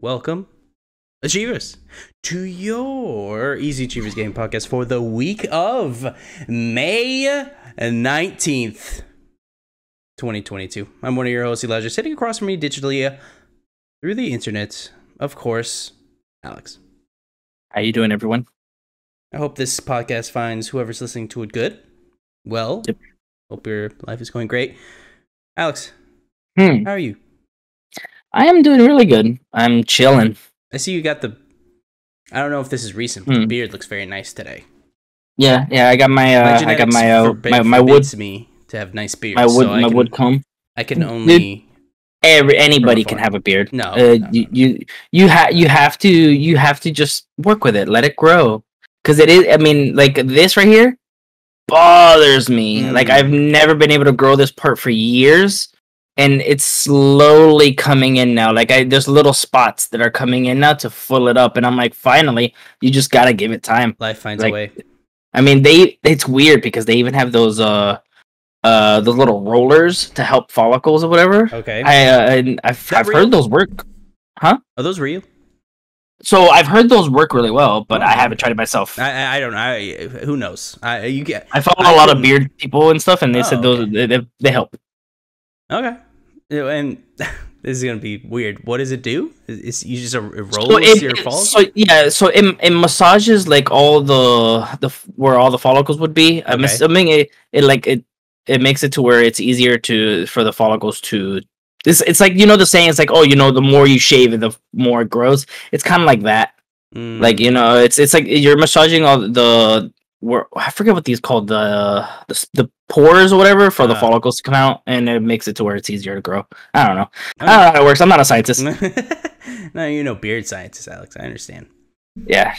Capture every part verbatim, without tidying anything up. Welcome, Achievers, to your Easy Achievers Game Podcast for the week of May nineteenth, twenty twenty-two. I'm one of your hosts, Elijah, sitting across from me digitally uh, through the internet, of course, Alex. How you doing, everyone? I hope this podcast finds whoever's listening to it good. Well, yep. Hope your life is going great. Alex, hmm. How are you? I am doing really good. I'm chilling. I see you got the... I don't know if this is recent, but hmm. the beard looks very nice today. Yeah, yeah, I got my... Uh, my I got my, uh, forbid, my, my wood... me to have nice beards. My wood, so my I can, wood comb. I can only... Dude, every, anybody can have a beard. No. Uh, no, no, you, no. you you ha- you have to you have to just work with it. Let it grow. Because it is... I mean, like, this right here bothers me. Mm. Like, I've never been able to grow this part for years. And it's slowly coming in now. Like, I, there's little spots that are coming in now to fill it up. And I'm like, finally, you just got to give it time. Life finds like, a way. I mean, they it's weird because they even have those uh, uh, the little rollers to help follicles or whatever. Okay. I, uh, I've, I've heard those work. Huh? Are those real? So I've heard those work really well, but oh. I haven't tried it myself. I I don't know. I, who knows? I you get. I follow I a lot of beard people and stuff, and they oh, said those okay. they, they help. Okay, and this is gonna be weird. What does it do? Is you just a roll so it, your falls? So yeah, so it, it massages like all the the where all the follicles would be. Okay. I'm assuming it, it like it it makes it to where it's easier to for the follicles to. This it's like, you know, the saying, it's like, oh, you know, the more you shave the more it grows. It's kind of like that. Mm. Like, you know, it's it's like you're massaging all the where I forget what these called the the, the pores or whatever for uh, the follicles to come out, and it makes it to where it's easier to grow. I don't know. I don't know how it works. I'm not a scientist. No, you know, beard scientist, Alex. I understand. Yeah,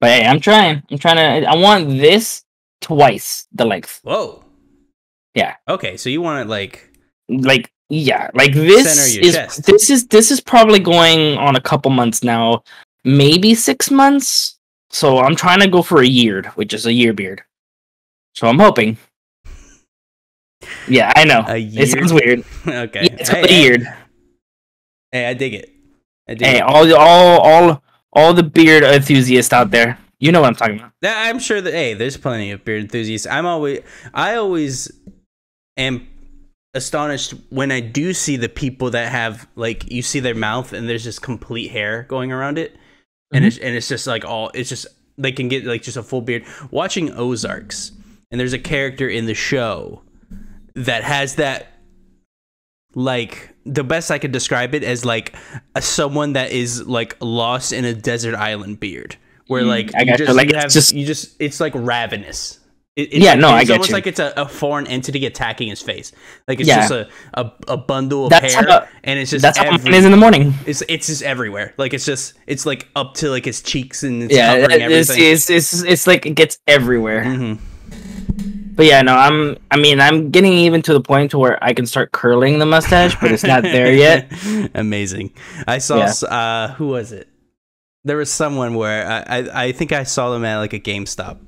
but hey, I'm trying. I'm trying to. I want this twice the length. Whoa. Yeah. Okay, so you want it like like. Yeah, like this is chest. this is this is probably going on a couple months now, maybe six months. So I'm trying to go for a year, which is a year beard. So I'm hoping. Yeah, I know. It sounds weird. Okay, yeah, it's hey, a hey. Year. Hey, I dig it. I dig hey, it. all all all all the beard enthusiasts out there, you know what I'm talking about. I'm sure that hey, there's plenty of beard enthusiasts. I'm always I always am. astonished when I do see the people that have, like, you see their mouth and there's just complete hair going around it, mm-hmm. and it's and it's just like all it's just they can get like just a full beard. Watching Ozarks, and there's a character in the show that has that, like, the best I could describe it as like a, someone that is like lost in a desert island beard, where like mm, I got you just you, like, you, have, just... you just it's like ravenous. It, it, yeah, no, I get you. It's almost like it's a, a foreign entity attacking his face. Like it's yeah. just a, a, a bundle of that's hair, how, and it's just that's every, how it is in the morning. It's it's just everywhere. Like it's just it's like up to like his cheeks and it's yeah, covering everything. It's, it's it's it's like it gets everywhere. Mm-hmm. But yeah, no, I'm I mean I'm getting even to the point to where I can start curling the mustache, but it's not there yet. Amazing. I saw yeah. uh, who was it? There was someone where I, I I think I saw them at like a GameStop.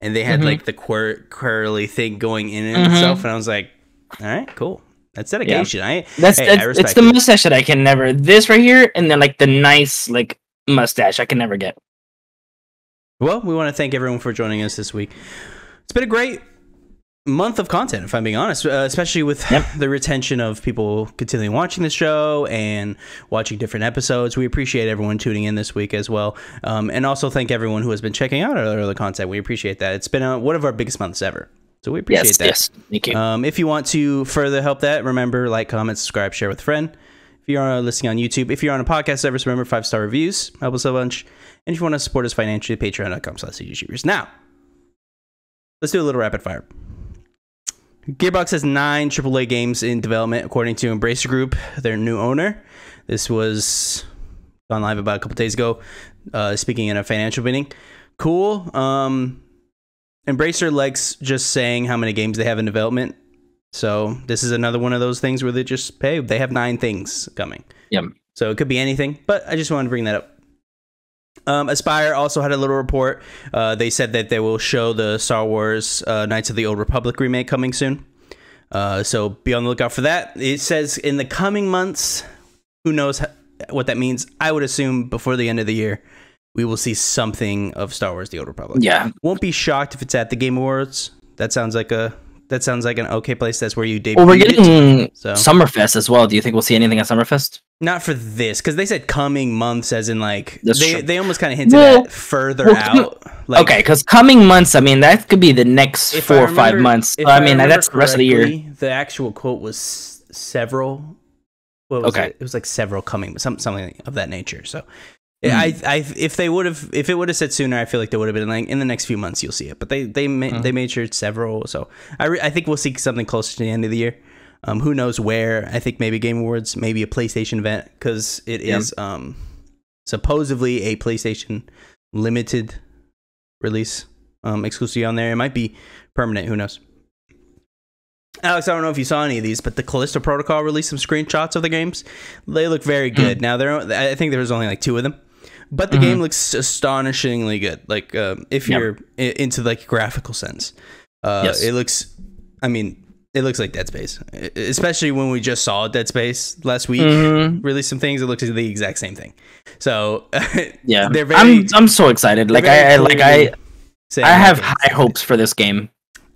And they had mm-hmm. like the quir- curly thing going in mm-hmm. itself, and I was like, "All right, cool, that's dedication." Yeah. I that's, hey, that's I respect it's the you. Mustache that I can never. This right here, and then like the nice like mustache I can never get. Well, we want to thank everyone for joining us this week. It's been a great month of content, if I'm being honest, uh, especially with yep. the retention of people continuing watching the show and watching different episodes. We appreciate everyone tuning in this week as well, um, and also thank everyone who has been checking out our other content. We appreciate that. It's been a, one of our biggest months ever, so we appreciate yes, that. Yes, thank you. Um, if you want to further help that, remember, like, comment, subscribe, share with a friend. If you are listening on YouTube, if you're on a podcast service, remember five star reviews help us a bunch. And if you want to support us financially, patreon dot com slash youtubers. Now, let's do a little rapid fire. Gearbox has nine triple A games in development, according to Embracer Group, their new owner. This was gone live about a couple days ago, uh, speaking in a financial meeting. Cool. Um, Embracer likes just saying how many games they have in development. So this is another one of those things where they just, hey, they have nine things coming. Yep. So it could be anything, but I just wanted to bring that up. Um, Aspire also had a little report. Uh, they said that they will show the Star Wars uh, Knights of the Old Republic remake coming soon. Uh, so be on the lookout for that. It says in the coming months. Who knows what that means? I would assume before the end of the year, we will see something of Star Wars: The Old Republic. Yeah, won't be shocked if it's at the Game Awards. That sounds like a that sounds like an okay place. That's where you debut. Well, we're getting so. Summerfest as well. Do you think we'll see anything at Summerfest? Not for this, because they said coming months, as in like That's they true. they almost kind of hinted well, at further well, out. Like, okay, because coming months, I mean, that could be the next four remember, or five months. I, I mean, that's the rest of the year. The actual quote was several. What was okay, it? It was like several coming, some something of that nature. So, mm. I, I, if they would have, if it would have said sooner, I feel like they would have been like in the next few months you'll see it. But they, they, ma mm. they made sure it's several. So, I, re I think we'll see something closer to the end of the year. Um, who knows where? I think maybe Game Awards, maybe a PlayStation event, because it yeah. is um supposedly a PlayStation limited release, um, exclusively on there. It might be permanent. Who knows? Alex, I don't know if you saw any of these, but the Callisto Protocol released some screenshots of the games. They look very good. Mm. Now, there, I think there was only like two of them, but the mm-hmm. game looks astonishingly good. Like, uh, if yep. you're into like graphical sense, uh, yes. it looks. I mean, it looks like Dead Space, especially when we just saw Dead Space last week. Mm-hmm. Released some things. It looks like the exact same thing. So yeah, they're very. I'm I'm so excited. Like I, I like I, I have high hopes for this game.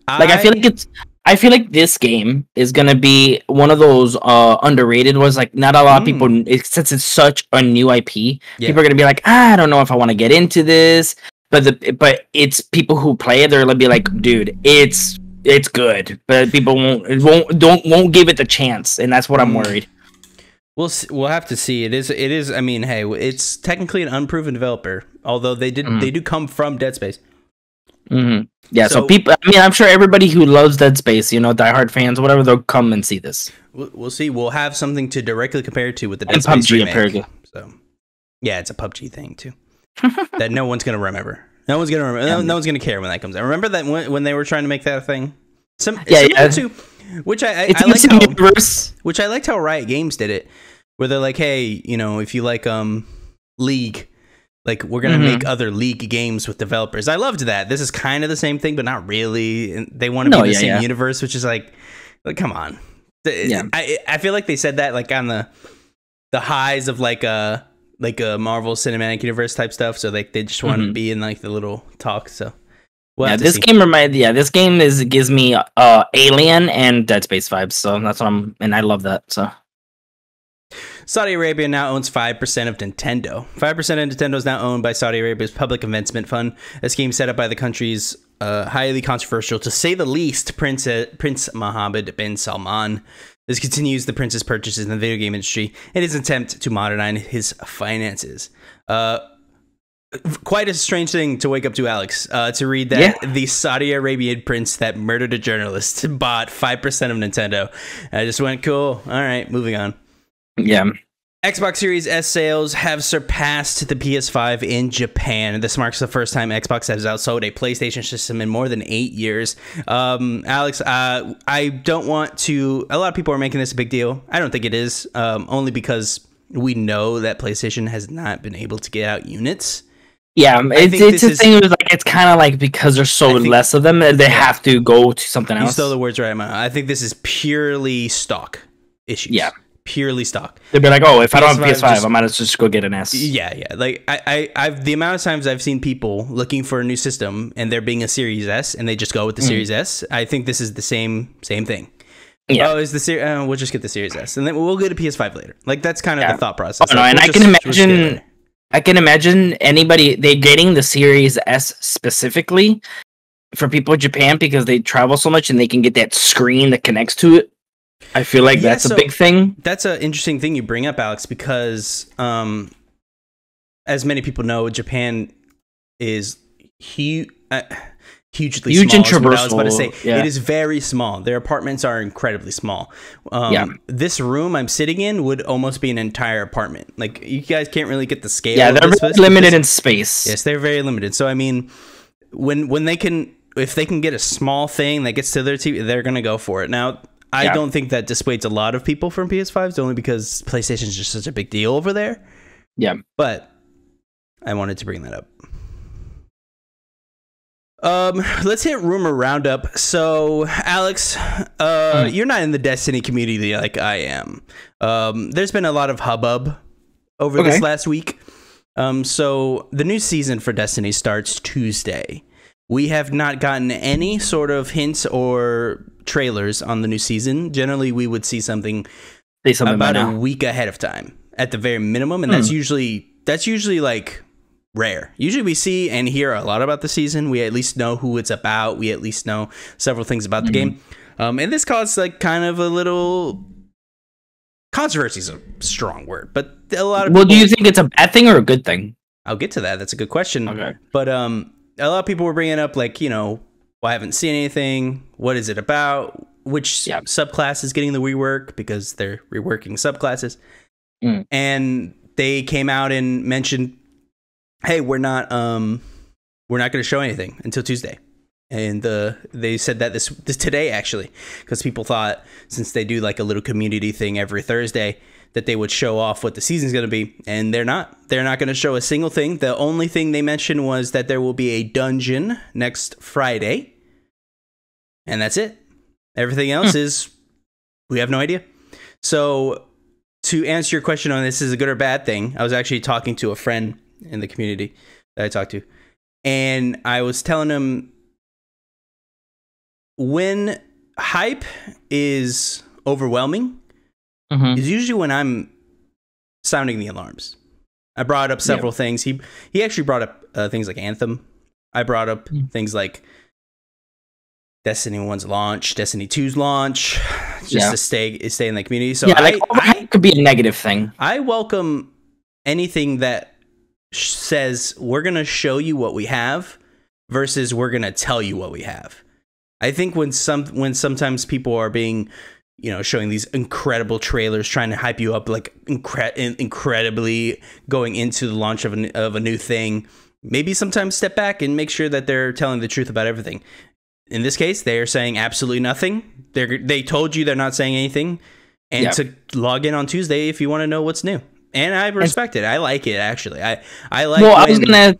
I, like I feel like it's. I feel like this game is gonna be one of those uh, underrated ones. Like, not a lot mm. of people, since it's such a new I P, yeah. people are gonna be like, ah, I don't know if I want to get into this. But the but it's people who play it, they're gonna be like, dude, it's it's good. But people won't won't don't won't give it the chance, and that's what mm. I'm worried. We'll we'll have to see. It is it is. I mean, hey, it's technically an unproven developer, although they did mm. they do come from Dead Space. Mm-hmm. Yeah, so, so people. I mean, I'm sure everybody who loves Dead Space, you know, diehard fans, whatever, they'll come and see this. We'll, we'll see. We'll have something to directly compare to with the Dead and Space P U B G remake. So, yeah, it's a P U B G thing too that no one's gonna remember. No one's gonna remember. No, no one's gonna care when that comes out. Remember that when, when they were trying to make that a thing. Some yeah, yeah. Too, which I, I, it's I liked how, universe. Which I liked how Riot Games did it, where they're like, hey, you know, if you like um League. Like, we're going to mm-hmm. make other League games with developers. I loved that. This is kind of the same thing, but not really. They want to no, be the yeah, same yeah. universe, which is like, like come on. Yeah. I, I feel like they said that, like, on the the highs of, like, a, like a Marvel Cinematic Universe type stuff. So, like, they just want to mm-hmm. be in, like, the little talk. So, well, yeah, this see. game reminds, yeah, this game is gives me uh, Alien and Dead Space vibes. So, that's what I'm, and I love that. So. Saudi Arabia now owns five percent of Nintendo. five percent of Nintendo is now owned by Saudi Arabia's Public Investment Fund, a scheme set up by the country's uh, highly controversial, to say the least, Prince, uh, Prince Mohammed bin Salman. This continues the prince's purchases in the video game industry and his attempt to modernize his finances. Uh, quite a strange thing to wake up to, Alex, uh, to read that yeah. the Saudi Arabian prince that murdered a journalist bought five percent of Nintendo. I just went, cool. All right, moving on. Yeah. Xbox Series S sales have surpassed the P S five in Japan. This marks the first time Xbox has outsold a PlayStation system in more than eight years. Um, Alex, uh, I don't want to... A lot of people are making this a big deal. I don't think it is, um, only because we know that PlayStation has not been able to get out units. Yeah, it's, it's a is, thing was like, it's kind of like because there's so think, less of them, they have to go to something else. You stole the words right out of my mouth. I think this is purely stock issues. Yeah. Purely stock. They'd be like, oh, if I don't have P S five, just, I might as well just go get an S. Yeah, yeah. Like, I, I, I've the amount of times I've seen people looking for a new system and there being a Series S and they just go with the mm. Series S. I think this is the same same thing. Yeah. Oh, is the Series? Uh, we'll just get the Series S and then we'll get a P S five later. Like, that's kind of yeah. the thought process. Oh, no, like, and we'll I just, can imagine, I can imagine anybody they getting the Series S specifically for people in Japan because they travel so much and they can get that screen that connects to it. I feel like yeah, that's so a big thing. That's an interesting thing you bring up, Alex, because um, as many people know, Japan is hu uh, hugely huge small, and traversal. I was about to say yeah. it is very small. Their apartments are incredibly small. Um, yeah. This room I'm sitting in would almost be an entire apartment. Like, you guys can't really get the scale. Yeah, they're really limited in space. Yes, they're very limited. So I mean, when when they can, if they can get a small thing that gets to their T V, they're gonna go for it now. I yeah. don't think that dissuades a lot of people from P S fives, only because PlayStation is just such a big deal over there. Yeah. But I wanted to bring that up. Um, let's hit rumor roundup. So, Alex, uh, mm. you're not in the Destiny community like I am. Um, there's been a lot of hubbub over okay. this last week. Um, so the new season for Destiny starts Tuesday. We have not gotten any sort of hints or trailers on the new season. Generally, we would see something, see something about a week ahead of time at the very minimum, and mm. that's usually that's usually like. Rare. Usually we see and hear a lot about the season. We at least know who it's about. We at least know several things about the mm-hmm. game. Um, and this caused like kind of a little controversy is a strong word, but a lot of well, people... do you think it's a bad thing or a good thing? I'll get to that. That's a good question. Okay. But um, a lot of people were bringing up like, you know, well, I haven't seen anything. What is it about? Which yeah. subclass is getting the rework because they're reworking subclasses. Mm. And they came out and mentioned, hey, we're not um we're not going to show anything until Tuesday. And uh, they said that this, this today, actually, because people thought since they do like a little community thing every Thursday that they would show off what the season's going to be. And they're not. They're not going to show a single thing. The only thing they mentioned was that there will be a dungeon next Friday. And that's it. Everything else hmm. is we have no idea. So to answer your question on this is a good or bad thing, I was actually talking to a friend in the community that I talked to, and I was telling him when hype is overwhelming mm-hmm. is usually when I'm sounding the alarms. I brought up several yeah. things. He he actually brought up uh, things like Anthem. I brought up mm-hmm. things like Destiny one's launch, Destiny two's launch, just yeah. to stay stay in the community. So yeah, like overhype I, I, could be a negative thing. I welcome anything that says we're gonna show you what we have versus we're gonna tell you what we have. I think when some when sometimes people are being, you know, showing these incredible trailers, trying to hype you up, like incre incredibly going into the launch of a, of a new thing, maybe sometimes step back and make sure that they're telling the truth about everything. In this case, they are saying absolutely nothing. They're they told you they're not saying anything, and yeah. to log in on Tuesday if you want to know what's new. And I respect it. I like it actually. I I like. Well, I was gonna.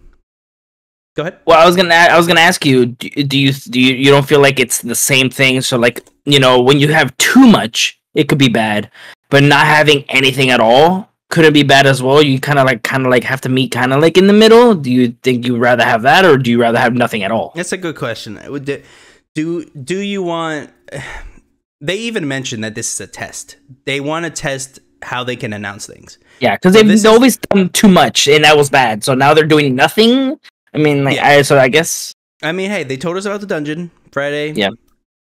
Go ahead. Well, I was gonna. I was gonna ask you. Do, do you do you, you don't feel like it's the same thing? So, like, you know, when you have too much, it could be bad. But not having anything at all could it be bad as well? You kind of like kind of like have to meet kind of like in the middle. Do you think you rather have that, or do you rather have nothing at all? That's a good question. Do do, do you want? They even mentioned that this is a test. They want to test how they can announce things. Yeah, because so they've always is, done too much, and that was bad. So now they're doing nothing. I mean, like, yeah. I, so I guess. I mean, hey, they told us about the dungeon Friday. Yeah,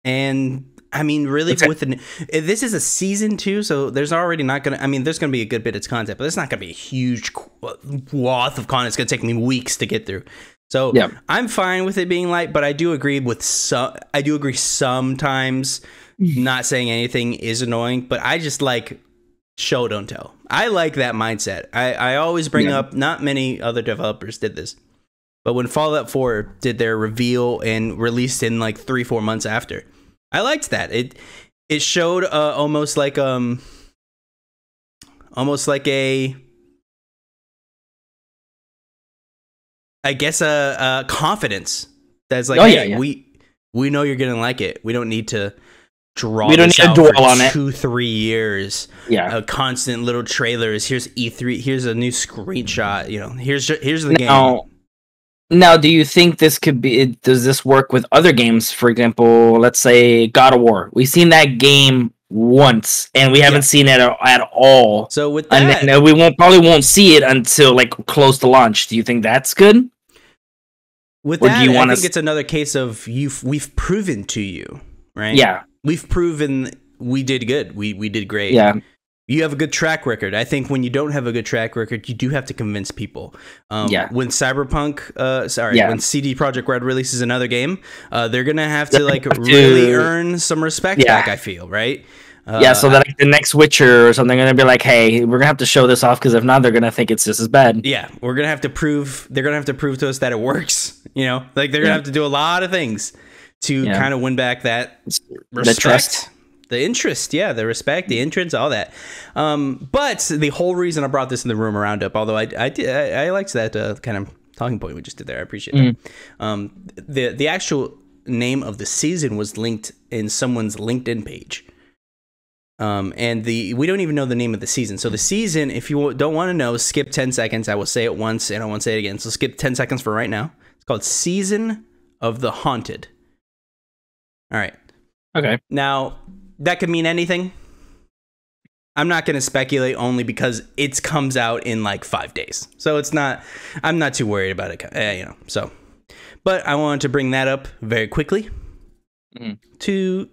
and I mean, really, okay. with an this is a season two, so there's already not gonna. I mean, there's gonna be a good bit of content, but it's not gonna be a huge swath of content. It's gonna take me weeks to get through. So yeah. I'm fine with it being light, but I do agree with some. I do agree sometimes not saying anything is annoying, but I just like. Show, don't tell. I like that mindset. I, I always bring yeah. up, not many other developers did this, but when Fallout four did their reveal and released in like three, four months after, I liked that. It it showed uh, almost like um, almost like a, I guess a, a confidence that's like, oh, hey, yeah, yeah. we we know you're gonna like it. We don't need to. Draw we don't need to dwell on it. Two, three years. Yeah, uh, constant little trailers. Here's E three. Here's a new screenshot. You know, here's here's the now, game. Now, do you think this could be? It, does this work with other games? For example, let's say God of War. We've seen that game once, and we haven't yeah. seen it at, at all. So with that, and then we won't probably won't see it until like close to launch. Do you think that's good? With or that, do you I think it's another case of you've we've proven to you, right? Yeah. We've proven we did good. We we did great. Yeah. You have a good track record. I think when you don't have a good track record, you do have to convince people. Um, yeah. When Cyberpunk, uh, sorry, yeah. when C D Projekt Red releases another game, uh, they're gonna have to like really earn some respect yeah. back. I feel right. Uh, yeah. So that like, the next Witcher or something, they're gonna be like, hey, we're gonna have to show this off because if not, they're gonna think it's just as bad. Yeah. We're gonna have to prove. They're gonna have to prove to us that it works. You know, like they're gonna yeah. have to do a lot of things. To yeah. kind of win back that respect, the, trust. the interest, yeah, the respect, the entrance, all that. Um, but the whole reason I brought this in the room roundup, although I I, did, I, I liked that uh, kind of talking point we just did there. I appreciate mm. that. Um, the the actual name of the season was linked in someone's LinkedIn page. Um, and the we don't even know the name of the season. So the season, if you don't want to know, skip ten seconds. I will say it once, and I won't say it again. So skip ten seconds for right now. It's called Season of the Haunted. All right. Okay. Now, that could mean anything. I'm not going to speculate only because it comes out in like five days. So it's not, I'm not too worried about it, uh, you know, so. But I wanted to bring that up very quickly mm. to,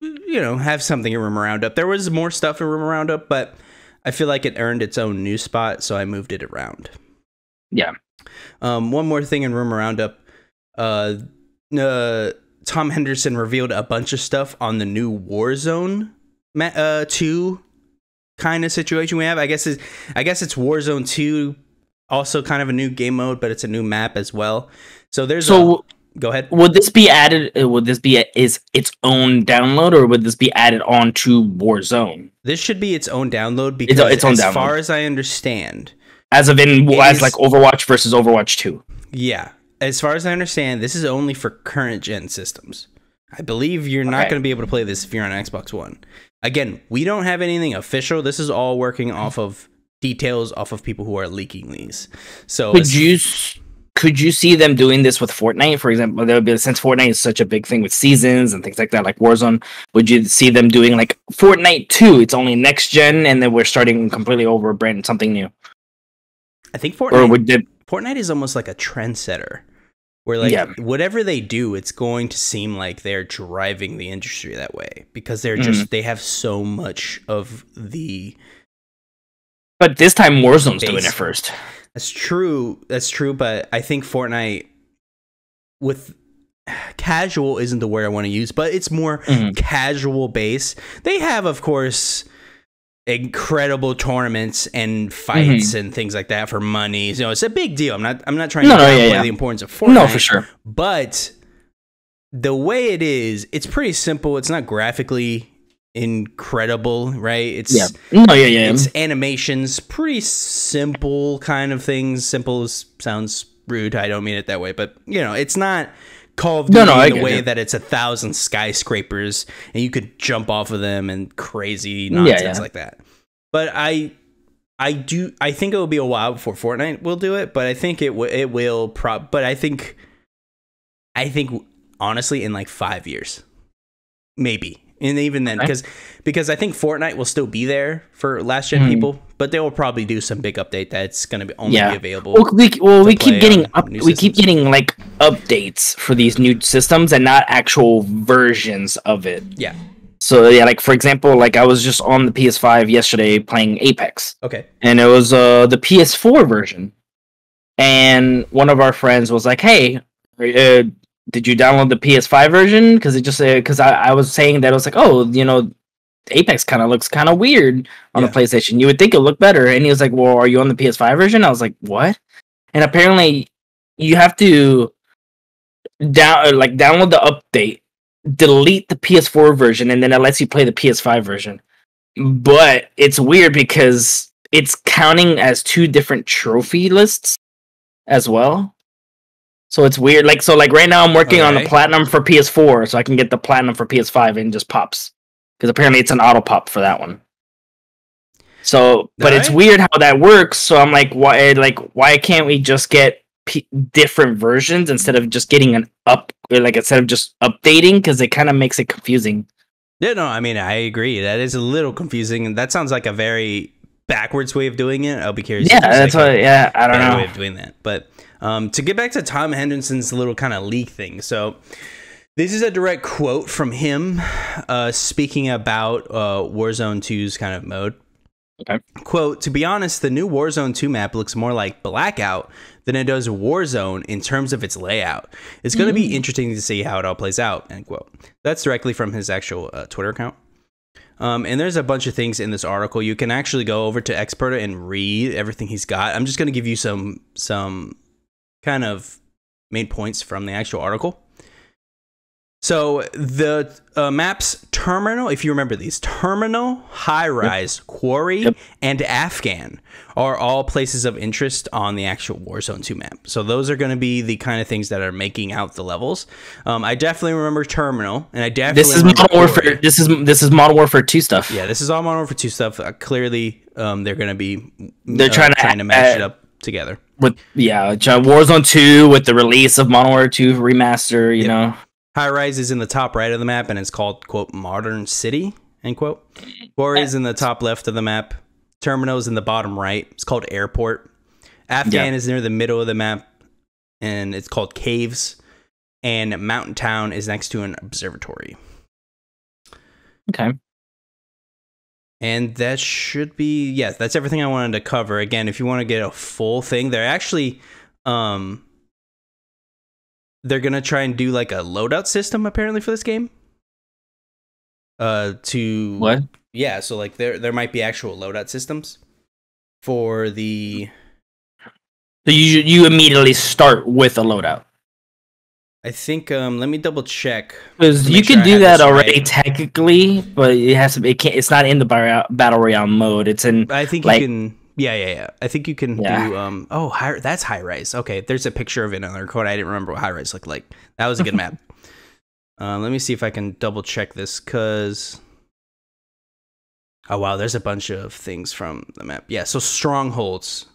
you know, have something in Rumor Roundup. There was more stuff in Rumor Roundup, but I feel like it earned its own new spot, so I moved it around. Yeah. Um, one more thing in Rumor Roundup. Uh, uh, Tom Henderson revealed a bunch of stuff on the new Warzone uh, two kind of situation we have. I guess it's, I guess it's Warzone two, also kind of a new game mode, but it's a new map as well. So there's so a, go ahead. Would this be added? Would this be a, is its own download, or would this be added on to Warzone? This should be its own download because it's, its own as download. Far as I understand, as of in as is, like Overwatch versus Overwatch two. Yeah, as far as I understand, this is only for current gen systems. I believe you're okay. not going to be able to play this if you're on Xbox One. Again, we don't have anything official. This is all working off of details off of people who are leaking these. So could you could you see them doing this with Fortnite, for example? There would be, since Fortnite is such a big thing with seasons and things like that, like Warzone. Would you see them doing like Fortnite two? It's only next gen, and then we're starting completely over, brand something new. I think Fortnite. Or would they, Fortnite is almost like a trendsetter, where like yeah. whatever they do, it's going to seem like they're driving the industry that way because they're just mm. they have so much of the. But this time Warzone's doing it first. That's true. That's true. But I think Fortnite with casual isn't the word I want to use, but it's more mm-hmm. casual base. They have, of course, incredible tournaments and fights mm-hmm. and things like that for money. So it's a big deal. I'm not I'm not trying no, to no, downplay yeah, yeah. the importance of Fortnite. No, for sure. But the way it is, it's pretty simple. It's not graphically incredible, right? It's yeah. Oh, yeah, yeah. It's animations, pretty simple kind of things. Simple sounds rude. I don't mean it that way, but you know, it's not Call of Duty no, no, in the way it. that it's a thousand skyscrapers and you could jump off of them and crazy nonsense yeah, yeah. like that. But I, I do. I think it will be a while before Fortnite will do it. But I think it will. It will. Prop. But I think, I think honestly, in like five years, maybe. And even then, because okay. because I think Fortnite will still be there for last gen mm. people, but they will probably do some big update that's going to be only yeah. be available. Well, we, well, we keep getting up, we systems. keep getting like updates for these new systems and not actual versions of it. Yeah. So yeah, like for example, like I was just on the P S five yesterday playing Apex. Okay. And it was uh the P S four version, and one of our friends was like, "Hey." Uh, Did you download the P S five version? Because it just because uh, I, I was saying that I was like, oh, you know, Apex kind of looks kind of weird on yeah. the PlayStation. You would think it looked better. And he was like, well, are you on the P S five version? I was like, what? And apparently, you have to down like download the update, delete the P S four version, and then it lets you play the P S five version. But it's weird because it's counting as two different trophy lists as well. So it's weird. Like so, like right now I'm working okay. on the platinum for P S four, so I can get the platinum for P S five and it just pops because apparently it's an auto pop for that one. So, but right. it's weird how that works. So I'm like, why? Like, why can't we just get p different versions instead of just getting an up? Or like instead of just updating, because it kind of makes it confusing. Yeah, no, I mean I agree. That is a little confusing, and that sounds like a very backwards way of doing it. I'll be curious. Yeah, that's like what. Yeah, I don't know way of doing that, but. Um, to get back to Tom Henderson's little kind of leak thing. So this is a direct quote from him uh, speaking about uh, Warzone two's kind of mode. Okay. Quote, to be honest, the new Warzone two map looks more like Blackout than it does Warzone in terms of its layout. It's going to mm-hmm. be interesting to see how it all plays out, end quote. That's directly from his actual uh, Twitter account. Um, and there's a bunch of things in this article. You can actually go over to Xperta and read everything he's got. I'm just going to give you some some... kind of main points from the actual article. So the uh, maps Terminal, if you remember these, Terminal, High Rise, yep. Quarry, yep. and Afghan are all places of interest on the actual Warzone two map. So those are going to be the kind of things that are making out the levels. Um, I definitely remember Terminal, and I definitely this is Modern Warfare. This is this is Modern Warfare two stuff. Yeah, this is all Modern Warfare two stuff. Uh, clearly, um, they're going to be they're uh, trying to trying to match uh, it up together. With yeah, Warzone two with the release of Modern Warfare two remaster, you yep. know. High Rise is in the top right of the map, and it's called, quote, Modern City, end quote. Quarry is in the top left of the map. Terminal is in the bottom right. It's called Airport. Afghan yeah. is near the middle of the map, and it's called Caves. And Mountain Town is next to an observatory. Okay. And that should be, yes, yeah, that's everything I wanted to cover. Again, if you want to get a full thing, they're actually... um. They're going to try and do like a loadout system apparently for this game. Uh, to what? Yeah. So like there, there might be actual loadout systems for the. So you, you immediately start with a loadout. I think, um, let me double check. Cause you can do that already technically, but it has to be, it can't, it's not in the battle royale mode. It's in, I think you can. Yeah, yeah, yeah. I think you can yeah. do... Um, oh, high, that's High Rise. Okay, there's a picture of it on the record. I didn't remember what High Rise looked like. That was a good map. Uh, let me see if I can double-check this, because... Oh, wow, there's a bunch of things from the map. Yeah, so Strongholds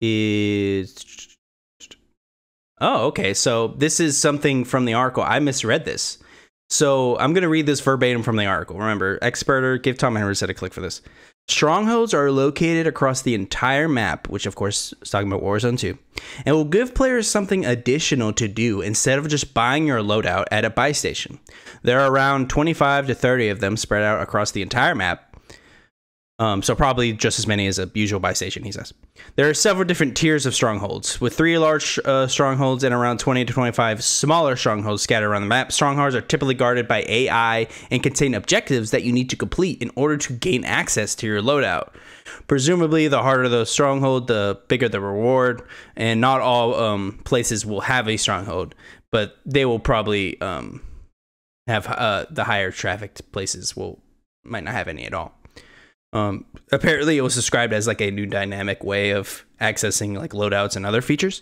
is... Oh, okay, so this is something from the article. I misread this. So I'm going to read this verbatim from the article. Remember, Experter, give Tom Henry a click for this. Strongholds are located across the entire map, which of course is talking about Warzone two, and will give players something additional to do instead of just buying your loadout at a buy station. There are around twenty-five to thirty of them spread out across the entire map, um, so probably just as many as a usual buy station, he says. There are several different tiers of strongholds, with three large uh, strongholds and around twenty to twenty-five smaller strongholds scattered around the map. Strongholds are typically guarded by A I and contain objectives that you need to complete in order to gain access to your loadout. Presumably, the harder the stronghold, the bigger the reward, and not all um, places will have a stronghold, but they will probably um, have uh, the higher trafficked places will might not have any at all. Um, apparently it was described as like a new dynamic way of accessing like loadouts and other features,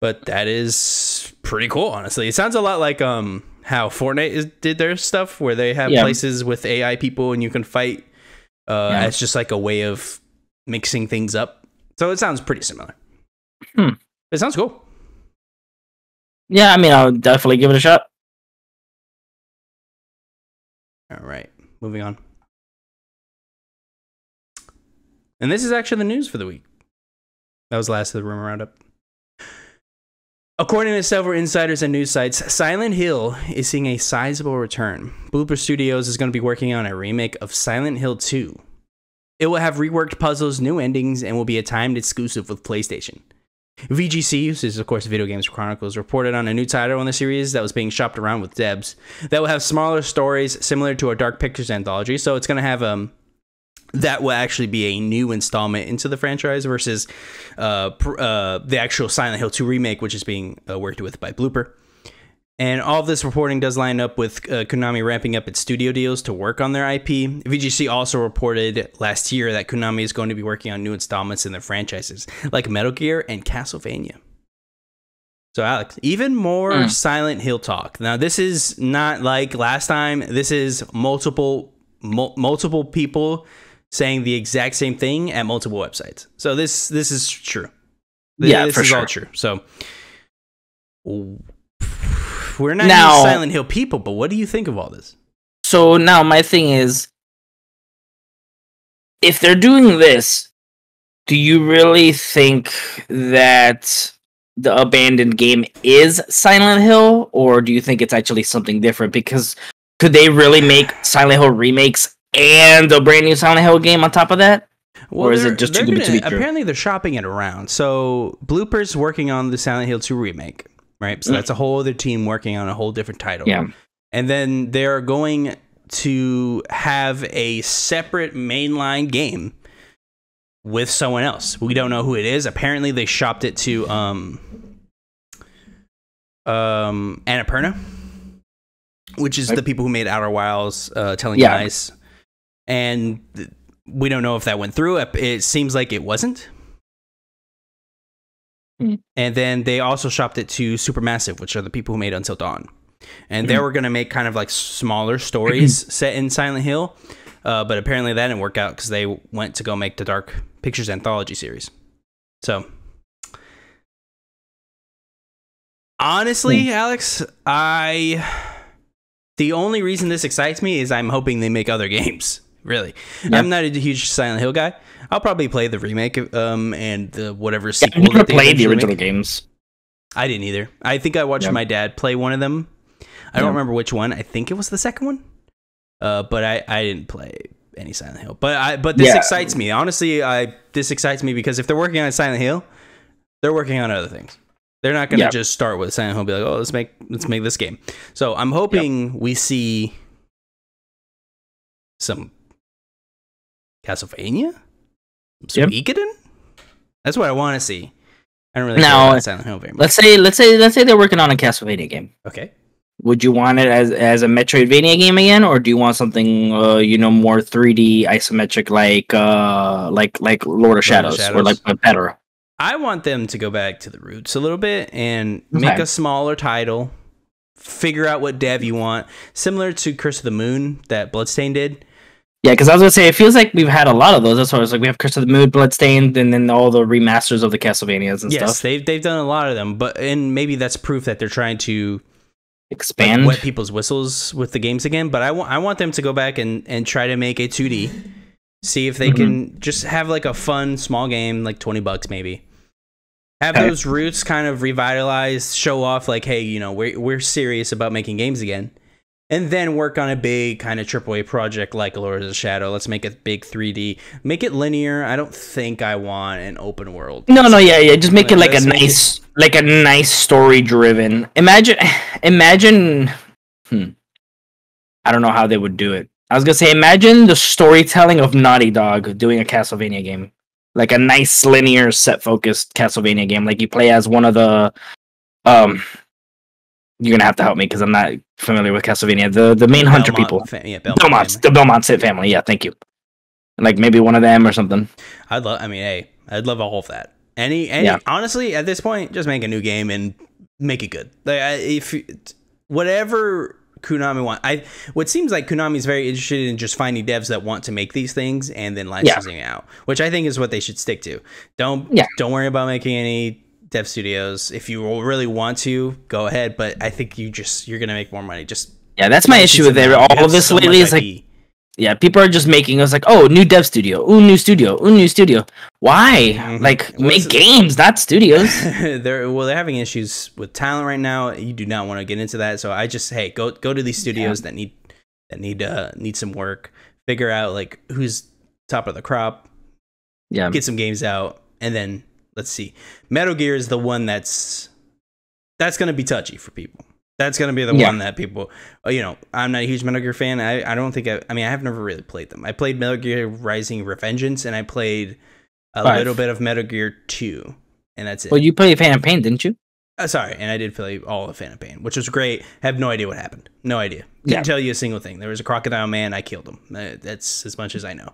but that is pretty cool. Honestly, it sounds a lot like, um, how Fortnite is, did their stuff where they have yeah. places with A I people and you can fight, uh, yeah. as just like a way of mixing things up. So it sounds pretty similar. Hmm. It sounds cool. Yeah. I mean, I'll definitely give it a shot. All right, moving on. And this is actually the news for the week. That was the last of the rumor roundup. According to several insiders and news sites, Silent Hill is seeing a sizable return. Blooper Studios is going to be working on a remake of Silent Hill two. It will have reworked puzzles, new endings, and will be a timed exclusive with PlayStation. V G C, which is of course Video Games Chronicles, reported on a new title in the series that was being shopped around with devs that will have smaller stories similar to our Dark Pictures anthology. So it's going to have um. that will actually be a new installment into the franchise versus uh, pr uh, the actual Silent Hill two remake, which is being uh, worked with by Blooper. And all of this reporting does line up with uh, Konami ramping up its studio deals to work on their I P. V G C also reported last year that Konami is going to be working on new installments in their franchises, like Metal Gear and Castlevania. So, Alex, even more mm. Silent Hill talk. Now, this is not like last time. This is multiple, mul multiple people... saying the exact same thing at multiple websites. So this this is true. This, yeah, this for is sure. all true. So we're not now, Silent Hill people, but what do you think of all this? So now my thing is, if they're doing this, do you really think that the abandoned game is Silent Hill, or do you think it's actually something different? Because could they really make Silent Hill remakes and a brand new Silent Hill game on top of that? Well, or is it just too good to be true? Apparently they're shopping it around. So Blooper's working on the Silent Hill two remake, right? So mm. that's a whole other team working on a whole different title. Yeah. And then they're going to have a separate mainline game with someone else. We don't know who it is. Apparently they shopped it to um um, Annapurna, which is the people who made Outer Wilds, uh, Telling yeah. Lies. And we don't know if that went through. It seems like it wasn't. Mm. And then they also shopped it to Supermassive, which are the people who made Until Dawn. And mm-hmm. they were going to make kind of like smaller stories set in Silent Hill. Uh, but apparently that didn't work out because they went to go make the Dark Pictures anthology series. So, honestly, mm. Alex, I... The only reason this excites me is I'm hoping they make other games, really. Yeah. I'm not a huge Silent Hill guy. I'll probably play the remake um, and the whatever sequel. Yeah, I never played the original games. I didn't either. I think I watched yeah. my dad play one of them. I yeah. don't remember which one. I think it was the second one. Uh, but I, I didn't play any Silent Hill. But I but this yeah. excites me. Honestly, I this excites me because if they're working on Silent Hill, they're working on other things. They're not going to yep. just start with Silent Hill and be like, oh, let's make let's make this game. So I'm hoping yep. we see some Castlevania? Some yep. Ikedan? That's what I want to see. I don't really now, care about Silent Hill very much. Let's say let's say let's say they're working on a Castlevania game. Okay. Would you want it as as a Metroidvania game again, or do you want something uh, you know, more three D isometric like uh like like Lord of Shadows, Lord of Shadows. or like Pantera? I want them to go back to the roots a little bit and make okay. a smaller title, figure out what dev you want, similar to Curse of the Moon that Bloodstained did. Yeah, because I was going to say, it feels like we've had a lot of those. That's why I was like, we have Curse of the Moon, Bloodstained, and then all the remasters of the Castlevanias and yes, stuff. Yes, they've, they've done a lot of them, but and maybe that's proof that they're trying to expand, like, wet people's whistles with the games again, but I, wa I want them to go back and, and try to make a two D. See if they mm-hmm. can just have like a fun small game, like twenty bucks maybe. Have okay. those roots kind of revitalized, show off like, hey, you know, we're, we're serious about making games again. And then work on a big kind of triple A project like Lord of the Shadow. Let's make a big three D. Make it linear. I don't think I want an open world. No, no, yeah, yeah. Just make like, it like a nice, it. like a nice story driven. Imagine, imagine, hmm. I don't know how they would do it. I was gonna say, imagine the storytelling of Naughty Dog doing a Castlevania game, like a nice linear, set-focused Castlevania game. Like you play as one of the, um, you're gonna have to help me because I'm not familiar with Castlevania. The the main Belmont, hunter people, yeah, Belmont, Belmont the Belmont Sit family. Yeah, thank you. Like maybe one of them or something. I'd love. I mean, hey, I'd love all of that. Any, any. Yeah. Honestly, at this point, just make a new game and make it good. Like if whatever. Konami want I what seems like Konami is very interested in just finding devs that want to make these things and then licensing yeah. it out, which I think is what they should stick to. Don't yeah. don't worry about making any dev studios. If you really want to, go ahead, but I think you just you're gonna make more money. Just yeah, that's my issue with it. All of this so lately is like yeah, people are just making us like oh new dev studio, ooh new studio, ooh new studio. Why mm-hmm. like make What's, games, not studios? they're well they're having issues with talent right now. You do not want to get into that. So I just hey go go to these studios yeah. that need that need uh need some work. Figure out like who's top of the crop. Yeah, get some games out and then let's see. Metal Gear is the one that's that's gonna be touchy for people. That's going to be the yeah. one that people, you know, I'm not a huge Metal Gear fan. I, I don't think, I, I mean, I have never really played them. I played Metal Gear Rising Revengeance, and I played a Five. little bit of Metal Gear two, and that's it. Well, you played Phantom Pain, didn't you? Uh, sorry, and I did play all of Phantom Pain, which was great. I have no idea what happened. No idea. Didn't yeah. tell you a single thing. There was a crocodile man. I killed him. That's as much as I know.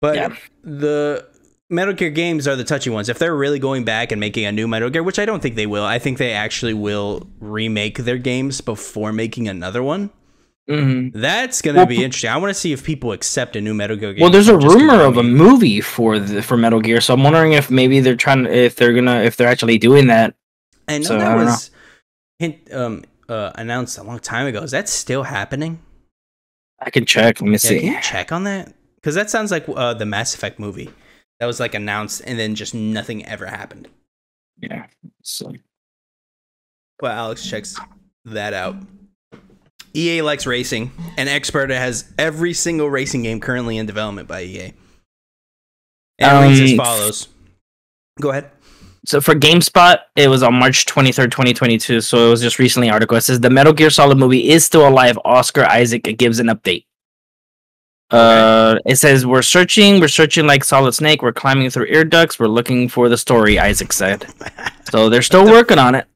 But yeah. the... Metal Gear games are the touchy ones. If they're really going back and making a new Metal Gear, which I don't think they will, I think they actually will remake their games before making another one. Mm-hmm. That's going to well, be interesting. I want to see if people accept a new Metal Gear game. Well, there's a rumor of a movie for the, for Metal Gear, so I'm wondering if maybe they're trying to, if they're gonna if they're actually doing that. I know so, that I was hint, um, uh, announced a long time ago. Is that still happening? I can check. Let me yeah, see. Can you check on that? Because that sounds like uh, the Mass Effect movie. That was like announced and then just nothing ever happened. Yeah. So. Well, Alex checks that out. E A likes racing. An expert has every single racing game currently in development by E A. And it reads as follows. Go ahead. So for GameSpot, it was on March twenty-third, twenty twenty-two. So it was just recently an article. It says the Metal Gear Solid movie is still alive. Oscar Isaac gives an update. Uh, okay. It says we're searching, we're searching like Solid Snake. We're climbing through ear ducts. We're looking for the story. Isaac said. So they're still the working on it.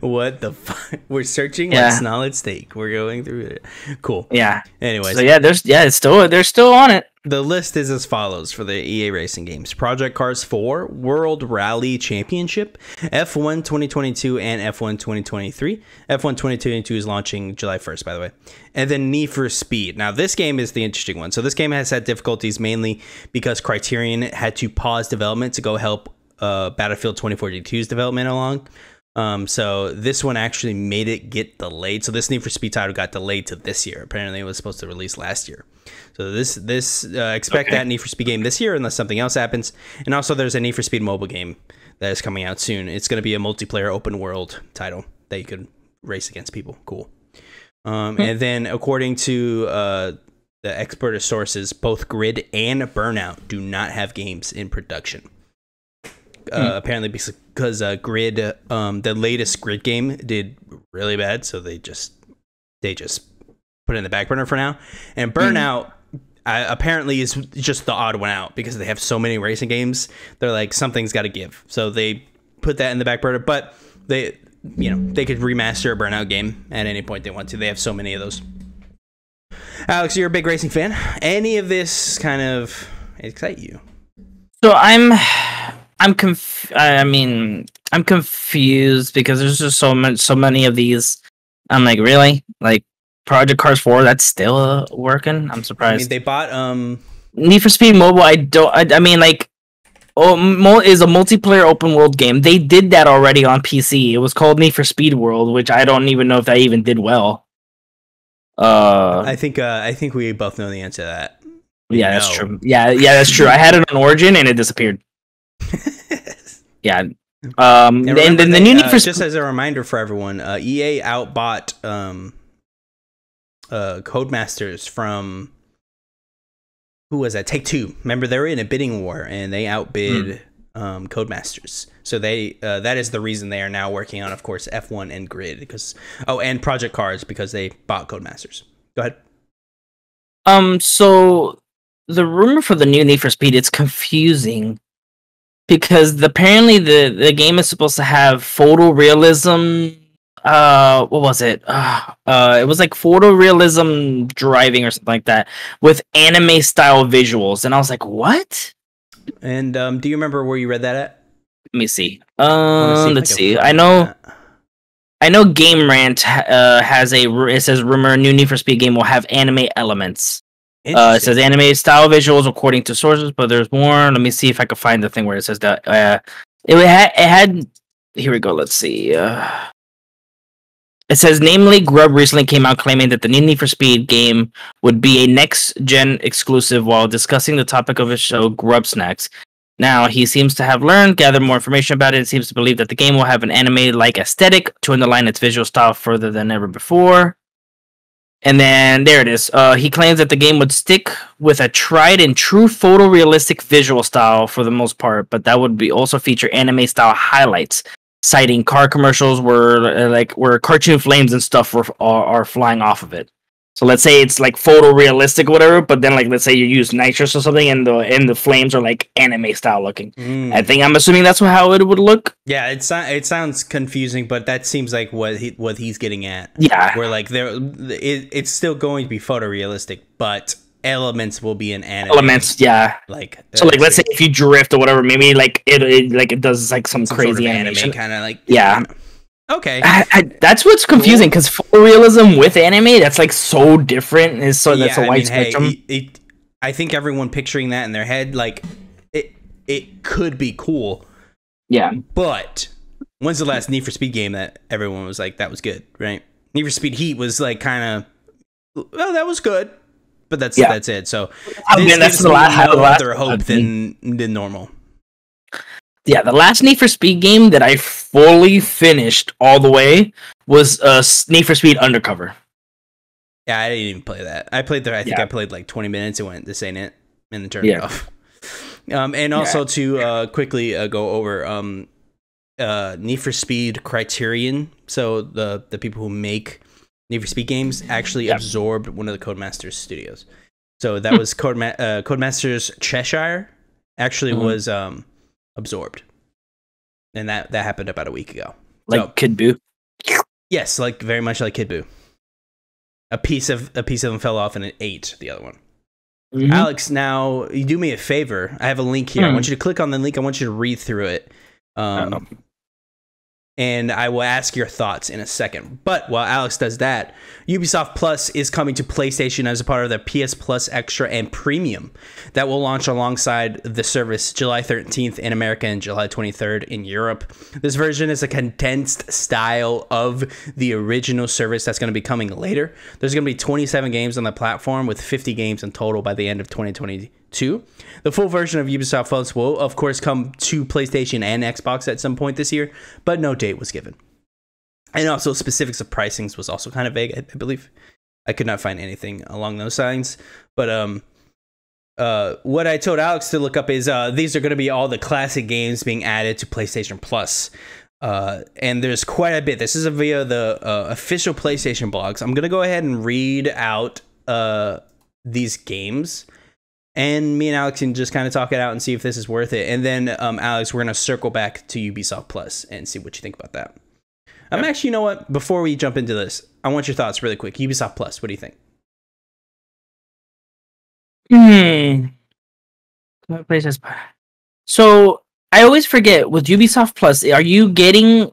What the fuck? We're searching yeah. like Solid Snake. We're going through it. Cool. Yeah. Anyways. So yeah, there's yeah, it's still they're still on it. The list is as follows for the E A racing games: Project Cars four, World Rally Championship, F one twenty twenty-two, and F one twenty twenty-three. F one twenty twenty-two is launching July first, by the way. And then Need for Speed. Now, this game is the interesting one. So this game has had difficulties mainly because Criterion had to pause development to go help uh, Battlefield twenty forty-two's development along. Um, so this one actually made it get delayed. So this Need for Speed title got delayed to this year. Apparently, it was supposed to release last year. So this this uh, expect okay. that Need for Speed game this year unless something else happens. And also, there's a Need for Speed mobile game that is coming out soon. It's going to be a multiplayer open world title that you could race against people. Cool. Um, hmm. And then, according to uh, the expert sources, both Grid and Burnout do not have games in production. Uh, hmm. Apparently because uh, Grid, um, the latest Grid game did really bad, so they just they just put it in the back burner for now. And Burnout hmm. uh, apparently is just the odd one out because they have so many racing games. They're like, something's got to give, so they put that in the back burner. But they, you know, they could remaster a Burnout game at any point they want to. They have so many of those. Alex, you're a big racing fan. Any of this kind of excite you? So I'm. I'm conf I mean, I'm confused because there's just so much, so many of these. I'm like, really? Like Project Cars four, that's still uh, working. I'm surprised. I mean, they bought um Need for Speed Mobile. I don't. I, I mean, like, oh, mo is a multiplayer open world game. They did that already on P C. It was called Need for Speed World, which I don't even know if that even did well. Uh, I think. Uh, I think we both know the answer to that. Yeah, no. that's true. Yeah, yeah, that's true. I had it on Origin and it disappeared. Yeah. Um, and, and then the new Need for Speed. Just as a reminder for everyone, uh, E A outbought um, uh, Codemasters from who was that? Take Two. Remember, they were in a bidding war and they outbid mm. um, Codemasters. So they uh, that is the reason they are now working on, of course, F one and Grid because oh, and Project Cars because they bought Codemasters. Go ahead. Um. So the rumor for the new Need for Speed, it's confusing. Because the, apparently the, the game is supposed to have photorealism, uh, what was it? Uh, uh, it was like photorealism driving or something like that with anime style visuals. And I was like, what? And um, do you remember where you read that at? Let me see. Um, see let's see. I know, I know Game Rant uh, has a, it says rumor new Need for Speed game will have anime elements. Uh, it says animated style visuals according to sources, but there's more. Let me see if I can find the thing where it says that. Uh, it, had, it had. Here we go. Let's see. Uh, it says, namely, Grub recently came out claiming that the new Need for Speed game would be a next-gen exclusive while discussing the topic of his show, Grub Snacks. Now, he seems to have learned, gathered more information about it, and seems to believe that the game will have an anime-like aesthetic to underline its visual style further than ever before. And then there it is. Uh, he claims that the game would stick with a tried and true photorealistic visual style for the most part, but that would be also feature anime style highlights, citing car commercials where uh, like where cartoon flames and stuff were, are, are flying off of it. So let's say it's like photorealistic, or whatever. But then like let's say you use nitrous or something, and the and the flames are like anime style looking. Mm. I think I'm assuming that's how it would look. Yeah, it's it sounds confusing, but that seems like what he what he's getting at. Yeah, where like there it, it's still going to be photorealistic, but elements will be in anime. Elements, yeah. Like so, like let's say if you drift or whatever, maybe like it, it like it does like some, some crazy sort of animation, anime kind of like yeah. yeah. Okay, I, I, that's what's confusing because photorealism with anime—that's like so different. Is so that's yeah, a wide I mean, spectrum. Hey, it, it, I think everyone picturing that in their head, like it, it could be cool. Yeah, but when's the last Need for Speed game that everyone was like, "That was good," right? Need for Speed Heat was like kind of, "Oh, that was good," but that's yeah. that's it. So I mean, that's a lot higher hope than than normal. Yeah, the last Need for Speed game that I fully finished all the way was uh, Need for Speed Undercover. Yeah, I didn't even play that. I played there. I think yeah. I played like twenty minutes. It went, this ain't it, and then turned yeah. it off. Um, and also yeah. to uh, quickly uh, go over um, uh, Need for Speed Criterion. So the the people who make Need for Speed games actually yeah. absorbed one of the Codemasters studios. So that was Code Ma uh, Codemasters Cheshire actually mm-hmm. was um, absorbed. And that, that happened about a week ago. Like so, Kid Buu? Yes, like very much like Kid Buu. A piece of a piece of them fell off and it ate the other one. Mm-hmm. Alex, now you do me a favor. I have a link here. Mm. I want you to click on the link. I want you to read through it. Um, um. And I will ask your thoughts in a second. But while Alex does that, Ubisoft Plus is coming to PlayStation as a part of their P S Plus Extra and Premium that will launch alongside the service July thirteenth in America and July twenty-third in Europe. This version is a condensed style of the original service that's going to be coming later. There's going to be twenty-seven games on the platform with fifty games in total by the end of twenty twenty-two. The full version of Ubisoft Plus will, of course, come to PlayStation and Xbox at some point this year, but no date was given. And also, specifics of pricings was also kind of vague, I, I believe. I could not find anything along those lines. But um, uh, what I told Alex to look up is uh, these are going to be all the classic games being added to PlayStation Plus. Uh, and there's quite a bit. This is via the uh, official PlayStation blogs. I'm going to go ahead and read out uh, these games. And me and Alex can just kind of talk it out and see if this is worth it. And then, um, Alex, we're going to circle back to Ubisoft Plus and see what you think about that. I'm um, actually, you know what? Before we jump into this, I want your thoughts really quick. Ubisoft Plus, what do you think? Hmm. So I always forget with Ubisoft Plus, are you getting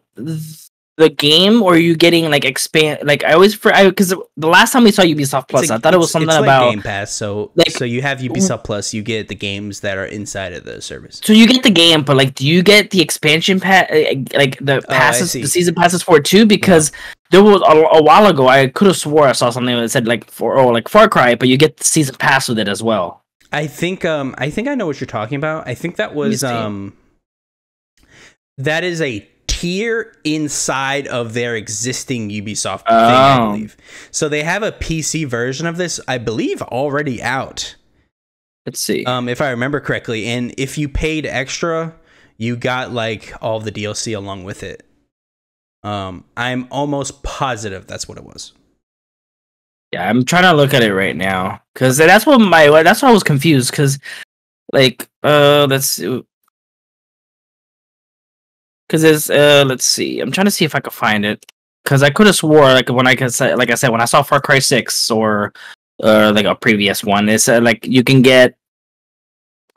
the game or are you getting like expand? Like I always, for because the last time we saw Ubisoft Plus, like, I thought it was something it's like about Game Pass. So, like, so you have Ubisoft Plus, you get the games that are inside of the service. So you get the game, but like, do you get the expansion pass, like the passes, oh, the season passes for it too? Because yeah. there was a, a while ago, I could have swore I saw something that said like for oh like Far Cry, but you get the season pass with it as well. I think um I think I know what you're talking about. I think that was um that is a tier inside of their existing Ubisoft thing, oh. I believe. So they have a P C version of this, I believe, already out. Let's see. Um, if I remember correctly, and if you paid extra, you got like all the D L C along with it. Um, I'm almost positive that's what it was. Yeah, I'm trying to look at it right now because that's what my that's why I was confused because, like, uh, let's. Cause it's uh, let's see. I'm trying to see if I could find it. Cause I could have swore like when I could say, like I said, when I saw Far Cry six or uh, like a previous one, it's uh, like you can get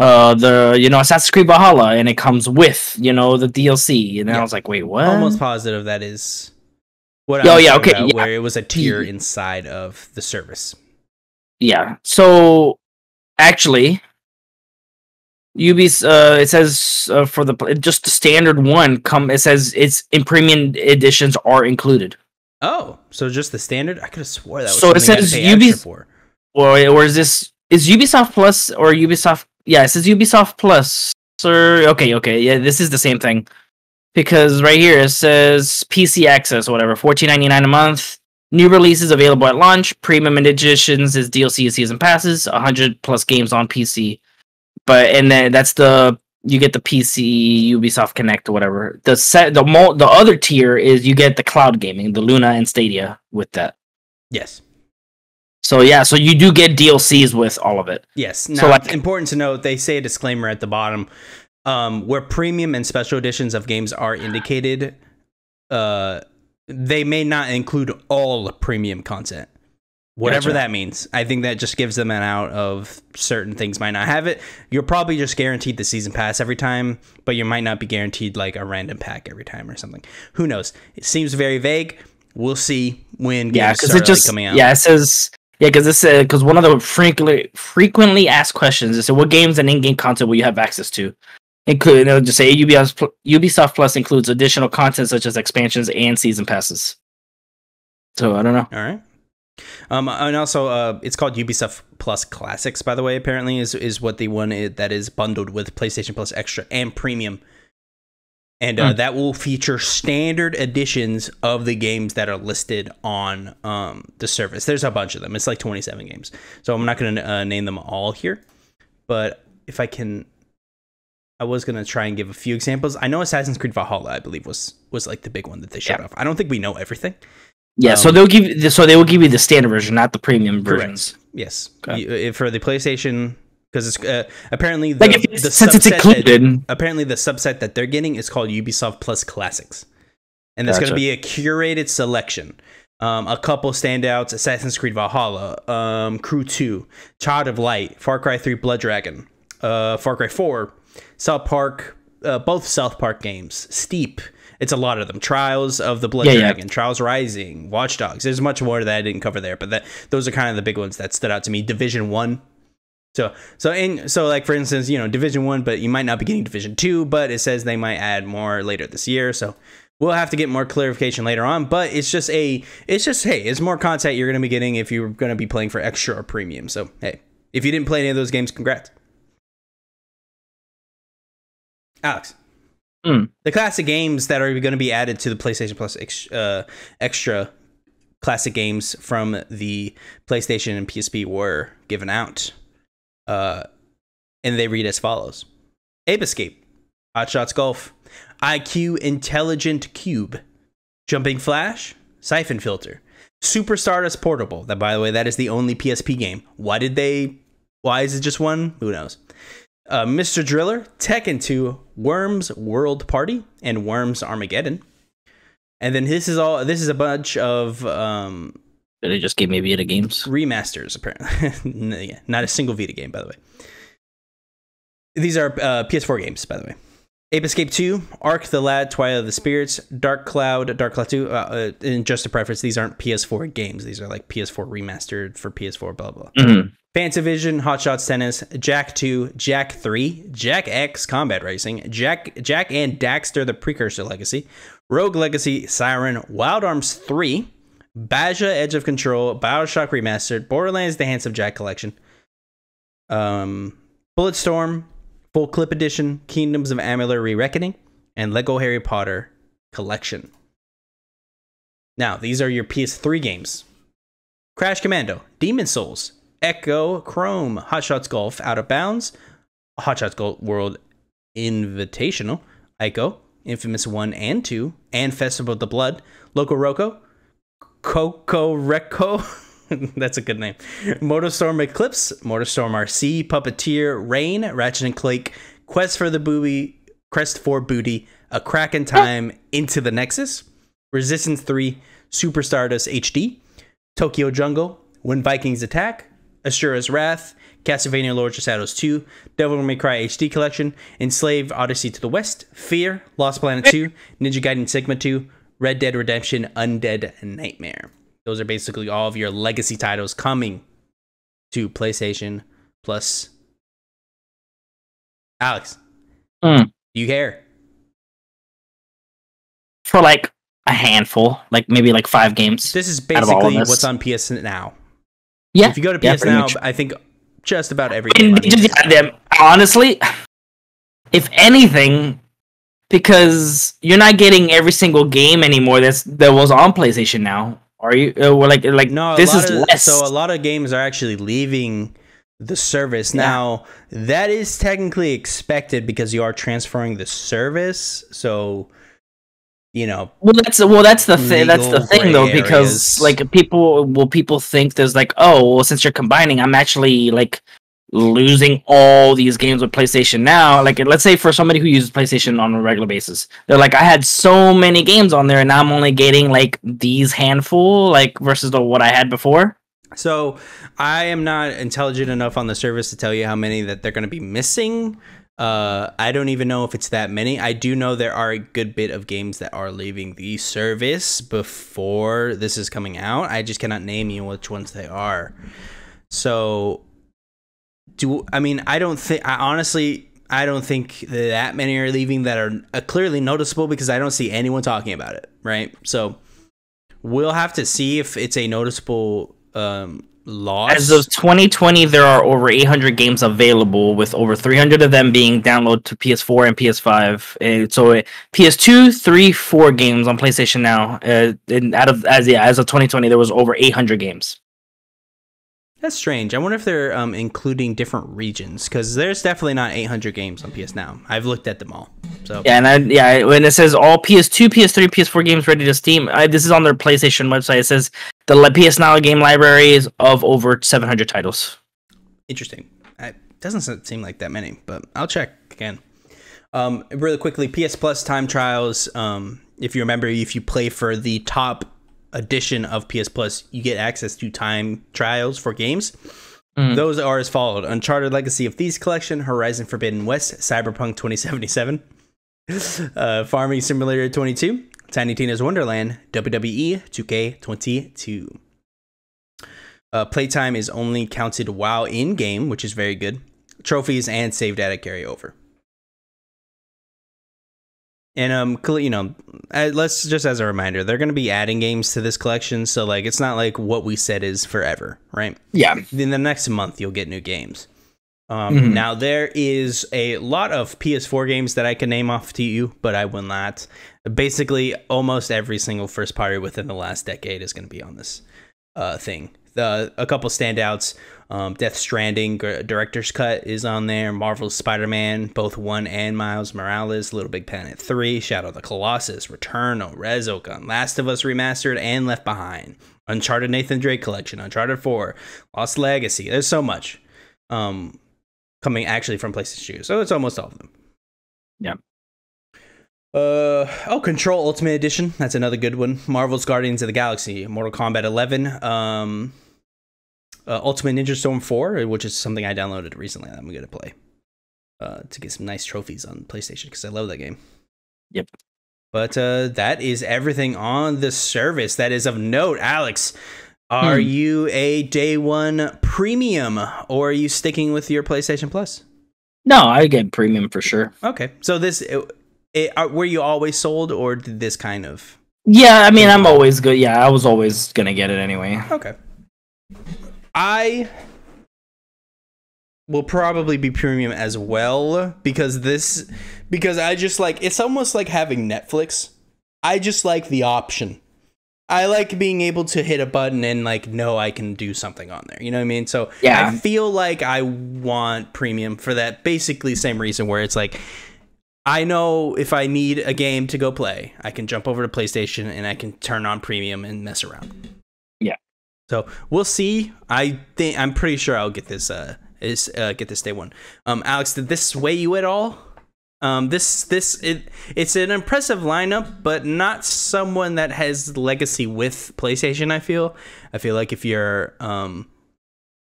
uh the you know Assassin's Creed Valhalla and it comes with you know the D L C. And then yeah. I was like, wait, what? Almost positive that is what. Oh yeah, okay. About, yeah. Where it was a tier inside of the service. Yeah. So actually. Ubisoft, uh, it says uh, for the just the standard one come. It says it's in premium editions are included. Oh, so just the standard? I could have swore that. Was so it says Ubisoft. Or or is this is Ubisoft Plus or Ubisoft? Yeah, it says Ubisoft Plus. Sir, okay, okay, yeah, this is the same thing because right here it says P C access, whatever, fourteen ninety-nine a month. New releases available at launch. Premium editions is D L C, season passes, one hundred plus games on P C. But and then that's the you get the P C Ubisoft Connect or whatever. The set the mo the other tier is you get the cloud gaming, the Luna and Stadia with that. Yes. So yeah, so you do get D L Cs with all of it. Yes. Now, so like, important to note, they say a disclaimer at the bottom, um, where premium and special editions of games are indicated. Uh, they may not include all premium content. Whatever gotcha. That means. I think that just gives them an out of certain things might not have it. You're probably just guaranteed the season pass every time, but you might not be guaranteed like a random pack every time or something. Who knows? It seems very vague. We'll see when games yeah, start it just, like, coming out. Yeah, it says yeah, because this because uh, one of the frequently frequently asked questions is so what games and in-game content will you have access to? Include and it'll just say Ubisoft Plus includes additional content such as expansions and season passes. So I don't know. All right. Um, and also, uh, it's called Ubisoft Plus Classics, by the way, apparently, is, is what the one is, that is bundled with PlayStation Plus Extra and Premium. And uh, mm. that will feature standard editions of the games that are listed on um, the service. There's a bunch of them. It's like twenty-seven games. So I'm not going to uh, name them all here. But if I can, I was going to try and give a few examples. I know Assassin's Creed Valhalla, I believe, was, was like the big one that they showed yeah. off. I don't think we know everything. Yeah, um, so they'll give you, so they will give you the standard version, not the premium versions. Correct. Yes. Okay. You, for the PlayStation, because it's uh, apparently the, like it's, the since it's included. That, apparently the subset that they're getting is called Ubisoft Plus Classics, and that's gotcha. going to be a curated selection. Um, a couple standouts: Assassin's Creed Valhalla, um, Crew two, Child of Light, Far Cry three, Blood Dragon, uh, Far Cry four, South Park, uh, both South Park games, Steep. It's a lot of them. Trials of the Blood yeah, Dragon, yeah. Trials Rising, Watch Dogs. There's much more that I didn't cover there, but that those are kind of the big ones that stood out to me. Division One. So so in so like for instance, you know, Division One, but you might not be getting Division Two, but it says they might add more later this year. So we'll have to get more clarification later on, but it's just a, it's just, hey, it's more content you're going to be getting if you're going to be playing for extra or premium. So, hey, if you didn't play any of those games, congrats. Alex, mm. the classic games that are going to be added to the PlayStation Plus uh, extra classic games from the PlayStation and P S P were given out. Uh, and they read as follows. Ape Escape, Hot Shots Golf, I Q Intelligent Cube, Jumping Flash, Siphon Filter, Super Stardust Portable. That, by the way, that is the only P S P game. Why did they? Why is it just one? Who knows? Uh, Mister Driller, Tekken two, Worms World Party, and Worms Armageddon. And then this is all. This is a bunch of. Um, did they just give me Vita games? Remasters, apparently. Yeah, not a single Vita game, by the way. These are uh, P S four games, by the way. Ape Escape two, Ark the Lad, Twilight of the Spirits, Dark Cloud, Dark Cloud two, uh, uh, and just a preference, these aren't P S four games. These are like P S four remastered for P S four, blah, blah. Mm-hmm. Fantavision, Hot Shots Tennis, Jack two, Jack three, Jack ten Combat Racing, Jack Jack and Daxter, The Precursor Legacy, Rogue Legacy, Siren, Wild Arms three, Baja, Edge of Control, Bioshock Remastered, Borderlands, The Handsome Jack Collection, um, Bulletstorm, Full Clip Edition, Kingdoms of Amalur Re-Reckoning, and Lego Harry Potter Collection. Now, these are your P S three games. Crash Commando, Demon Souls, Echo, Chrome, Hot Shots Golf, Out of Bounds, Hot Shots Golf World Invitational, Ico, Infamous one and two, and Festival of the Blood, Loco Roco, Coco Reco. That's a good name. MotorStorm Eclipse, MotorStorm R C, Puppeteer, Rain, Ratchet and Clank, Quest for the Booty, Quest for Booty, A Crack in Time, Into the Nexus, Resistance three, Super Stardust H D, Tokyo Jungle, When Vikings Attack, Ashura's Wrath, Castlevania Lords of Shadows two, Devil May Cry H D Collection, Enslaved Odyssey to the West, Fear, Lost Planet two, Ninja Gaiden Sigma two, Red Dead Redemption Undead Nightmare. Those are basically all of your legacy titles coming to PlayStation Plus. Alex, mm. do you care? For like a handful, like maybe like five games. This is basically this. What's on P S Now. Yeah. If you go to yeah, P S Now, much. I think just about every game. Yeah, honestly, if anything, because you're not getting every single game anymore that's that was on PlayStation Now. Are you uh, well, like like no, this is of, less. So a lot of games are actually leaving the service yeah. now. That is technically expected because you are transferring the service. So you know, well that's well that's the thing. That's the thing though, areas. Because like people will people think there's like oh well since you're combining, I'm actually like losing all these games with PlayStation Now. Like let's say for somebody who uses PlayStation on a regular basis, they're like I had so many games on there and now I'm only getting like these handful like versus the what I had before. So I am not intelligent enough on the service to tell you how many that they're going to be missing. uh I don't even know if it's that many. I do know there are a good bit of games that are leaving the service before this is coming out. I just cannot name you which ones they are. So Do I mean I don't think I honestly I don't think that many are leaving that are uh, clearly noticeable because I don't see anyone talking about it, right? So we'll have to see if it's a noticeable um, loss. As of twenty twenty, there are over eight hundred games available, with over three hundred of them being downloaded to P S four and P S five. And so uh, P S two, three, four games on PlayStation Now. Uh, and out of as yeah, as of twenty twenty, there was over eight hundred games. That's strange. I wonder if they're um, including different regions, because there's definitely not eight hundred games on P S Now. I've looked at them all. So yeah, and I, yeah, when it says all P S two, P S three, P S four games ready to Steam, I, this is on their PlayStation website. It says The P S Now game library is of over seven hundred titles. Interesting. It doesn't seem like that many, but I'll check again. Um, really quickly, P S Plus time trials. Um, if you remember, if you play for the top edition of P S Plus, you get access to time trials for games. Mm. Those are as followed: Uncharted Legacy of Thieves Collection, Horizon Forbidden West, Cyberpunk twenty seventy-seven, uh, Farming Simulator twenty-two, Tiny Tina's Wonderland, W W E two K twenty-two. Uh, playtime is only counted while in game, which is very good. Trophies and save data carryover. And um, you know, let's just as a reminder, they're going to be adding games to this collection, so like it's not like what we said is forever, right? Yeah. In the next month, you'll get new games. Um, mm-hmm. Now there is a lot of P S four games that I can name off to you, but I will not. Basically, almost every single first party within the last decade is going to be on this uh, thing. The, a couple standouts: um, Death Stranding Director's Cut is on there. Marvel's Spider-Man, both one and Miles Morales. Little Big Planet three, Shadow of the Colossus, Returnal, Resogun, Last of Us Remastered, and Left Behind. Uncharted Nathan Drake Collection, Uncharted four, Lost Legacy. There's so much. Um... coming actually from PlayStation two, so it's almost all of them. Yeah. Uh, oh, Control Ultimate Edition. That's another good one. Marvel's Guardians of the Galaxy, Mortal Kombat eleven, um, uh, Ultimate Ninja Storm four, which is something I downloaded recently that I'm going to play uh, to get some nice trophies on PlayStation because I love that game. Yep. But uh, that is everything on the service that is of note. Alex, are hmm. you a day one premium, or are you sticking with your PlayStation Plus? No, I get premium for sure. Okay, so this it, it, were you always sold, or did this kind of? Yeah, I mean, I'm always good. Yeah, I was always gonna get it anyway. Okay, I will probably be premium as well because this because I just like it's almost like having Netflix. I just like the option. I like being able to hit a button and like, no, I can do something on there. You know what I mean? So yeah. I feel like I want premium for that basically same reason where it's like, I know if I need a game to go play, I can jump over to PlayStation and I can turn on premium and mess around. Yeah. So we'll see. I think I'm pretty sure I'll get this, uh, is, uh, get this day one. Um, Alex, did this sway you at all? Um, this this it it's an impressive lineup, but not someone that has legacy with PlayStation. I feel I feel like if you're um,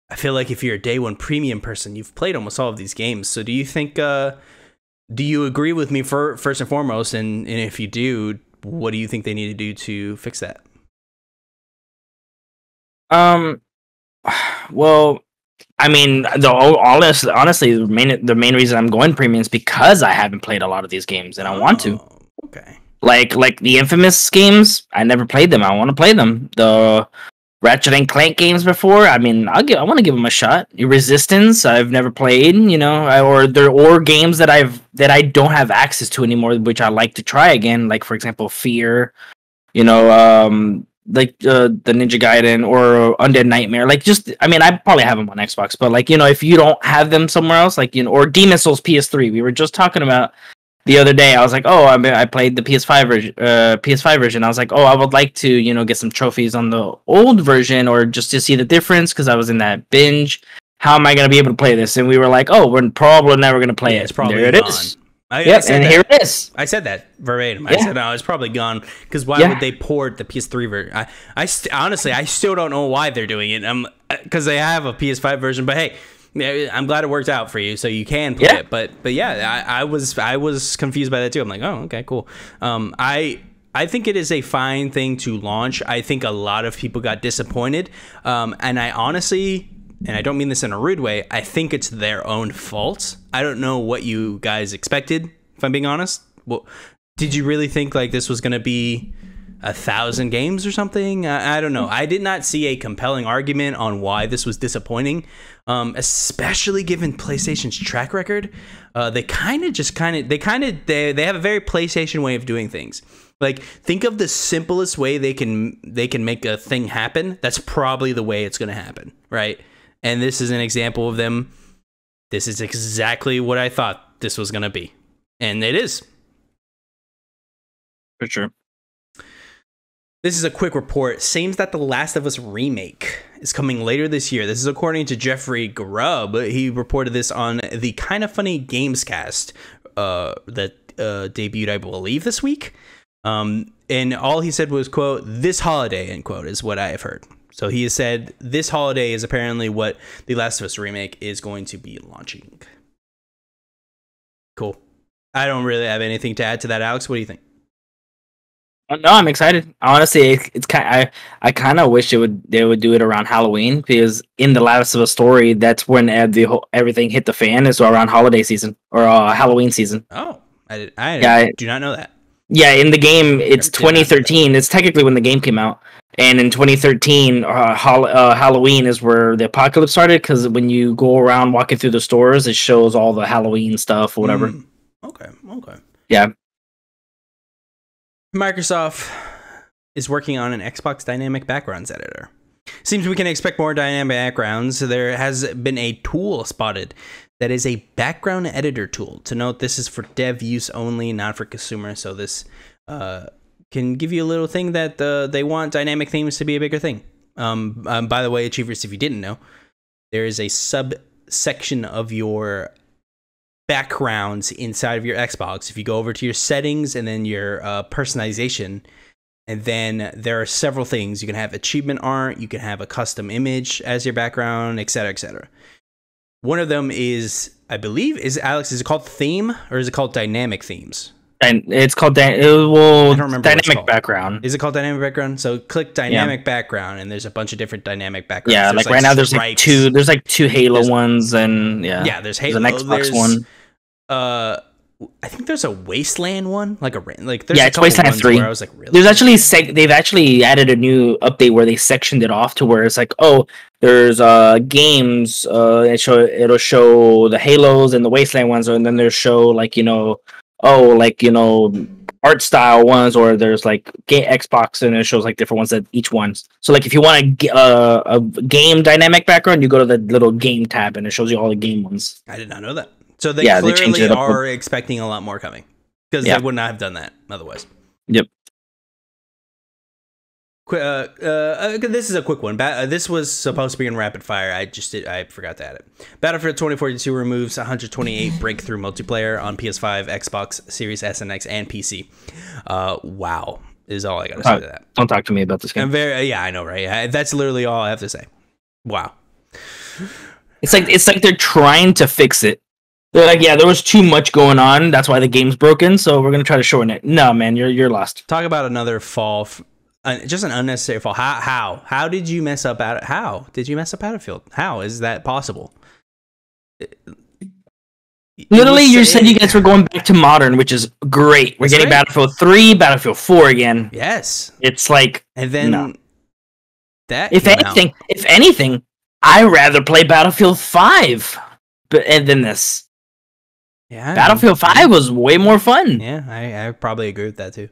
I feel like if you're a day one premium person, you've played almost all of these games. So do you think uh, do you agree with me for first and foremost? And and if you do, what do you think they need to do to fix that? Um, well. I mean, the honest, honestly, the main the main reason I'm going premium is because I haven't played a lot of these games, and I want to. Okay. Like like the Infamous games, I never played them. I want to play them. The Ratchet and Clank games before, I mean, I'll give, I want to give them a shot. Resistance, I've never played. You know, I, or there or games that I've that I don't have access to anymore, which I like to try again. Like for example, Fear. You know. Um, like uh, the Ninja Gaiden or Undead Nightmare, like just I mean I probably have them on Xbox, but like you know if you don't have them somewhere else, like you know, or Demon Souls P S three. We were just talking about the other day. I was like, oh, I mean, I played the P S five version, uh, P S five version. I was like, oh, I would like to you know get some trophies on the old version or just to see the difference because I was in that binge. How am I gonna be able to play this? And we were like, oh, we're probably never gonna play yeah, it. It's probably there it gone. Is. I, yep, I and that. Here it is. I said that verbatim. I yeah. said, oh, it's probably gone because why yeah. would they port the P S three version? I, I st honestly, I still don't know why they're doing it. Um, because they have a P S five version, but hey, I'm glad it worked out for you, so you can play yeah. it. But, but yeah, I, I was, I was confused by that too. I'm like, oh, okay, cool. Um, I, I think it is a fine thing to launch. I think a lot of people got disappointed. Um, and I honestly. And I don't mean this in a rude way. I think it's their own fault. I don't know what you guys expected, if I'm being honest. Well, did you really think like this was going to be a thousand games or something? I, I don't know. I did not see a compelling argument on why this was disappointing, um, especially given PlayStation's track record. Uh, they kind of just kind of they kind of they, they have a very PlayStation way of doing things. Like think of the simplest way they can they can make a thing happen. That's probably the way it's going to happen, right? And this is an example of them. This is exactly what I thought this was going to be. And it is. For sure. This is a quick report. Seems that The Last of Us remake is coming later this year. This is according to Jeffrey Grubb. He reported this on the Kind of Funny Gamescast uh, that uh, debuted, I believe, this week. Um, and all he said was, quote, "this holiday," end quote, is what I have heard. So he has said this holiday is apparently what The Last of Us remake is going to be launching. Cool. I don't really have anything to add to that, Alex. What do you think? No, I'm excited. Honestly, it's, it's kind. I I kind of wish it would they would do it around Halloween, because in The Last of Us story, that's when the whole, everything hit the fan, is around holiday season or uh, Halloween season. Oh, I did, I yeah, do not know that. Yeah, in the game, it's twenty thirteen. It's technically when the game came out, and in twenty thirteen, uh, hol uh, Halloween is where the apocalypse started. Because when you go around walking through the stores, it shows all the Halloween stuff or whatever. Mm, okay. Okay. Yeah. Microsoft is working on an Xbox Dynamic Backgrounds editor. Seems we can expect more dynamic backgrounds. There has been a tool spotted that is a background editor tool. To note, this is for dev use only, not for consumer. So this uh, can give you a little thing that uh, they want dynamic themes to be a bigger thing. Um, um, by the way, Achievers, if you didn't know, there is a subsection of your backgrounds inside of your Xbox. If you go over to your settings and then your uh, personalization, and then there are several things you can have: achievement art, you can have a custom image as your background, etc, et cetera. One of them is, I believe, is Alex. Is it called theme or is it called dynamic themes? And it's called it will dynamic background. Is it called dynamic background? So click dynamic yeah. background, and there's a bunch of different dynamic backgrounds. Yeah, there's like, like right now there's like two. There's like two Halo there's, ones, and yeah, yeah. There's Halo. There's an Xbox there's, one. Uh, I think there's a Wasteland one, like a like. There's yeah, a it's Wasteland three. Where I was like, really? There's actually sec they've actually added a new update where they sectioned it off to where it's like, oh, there's uh games. Uh, it show it'll show the Halos and the Wasteland ones, and then they'll show like you know, oh, like you know, art style ones, or there's like game Xbox, and it shows like different ones that each one's. So like if you want a uh, a game dynamic background, you go to the little game tab, and it shows you all the game ones. I did not know that. So they yeah, clearly they are expecting a lot more coming, because yeah. they would not have done that otherwise. Yep. Qu uh, uh, this is a quick one. Ba uh, this was supposed to be in rapid fire. I just did, I forgot to add it. Battlefield twenty forty-two removes one hundred twenty-eight breakthrough multiplayer on P S five, Xbox Series S and X, and P C. Uh, wow, is all I gotta say uh, to that. Don't talk to me about this game. I'm very, yeah, I know, right? I, that's literally all I have to say. Wow. It's like it's like they're trying to fix it. They're like, yeah, there was too much going on. That's why the game's broken. So we're gonna try to shorten it. No, man, you're you're lost. Talk about another fall, f uh, just an unnecessary fall. How how how did you mess up? Out how did you mess up Battlefield? How is that possible? It, Literally, you, you said you guys were going back to modern, which is great. We're getting great. Battlefield three, Battlefield four again. Yes, it's like, and then no. that. If anything, out. if anything, I rather play Battlefield five, but and then this. Yeah, Battlefield five was way more fun. Yeah, I, I probably agree with that too.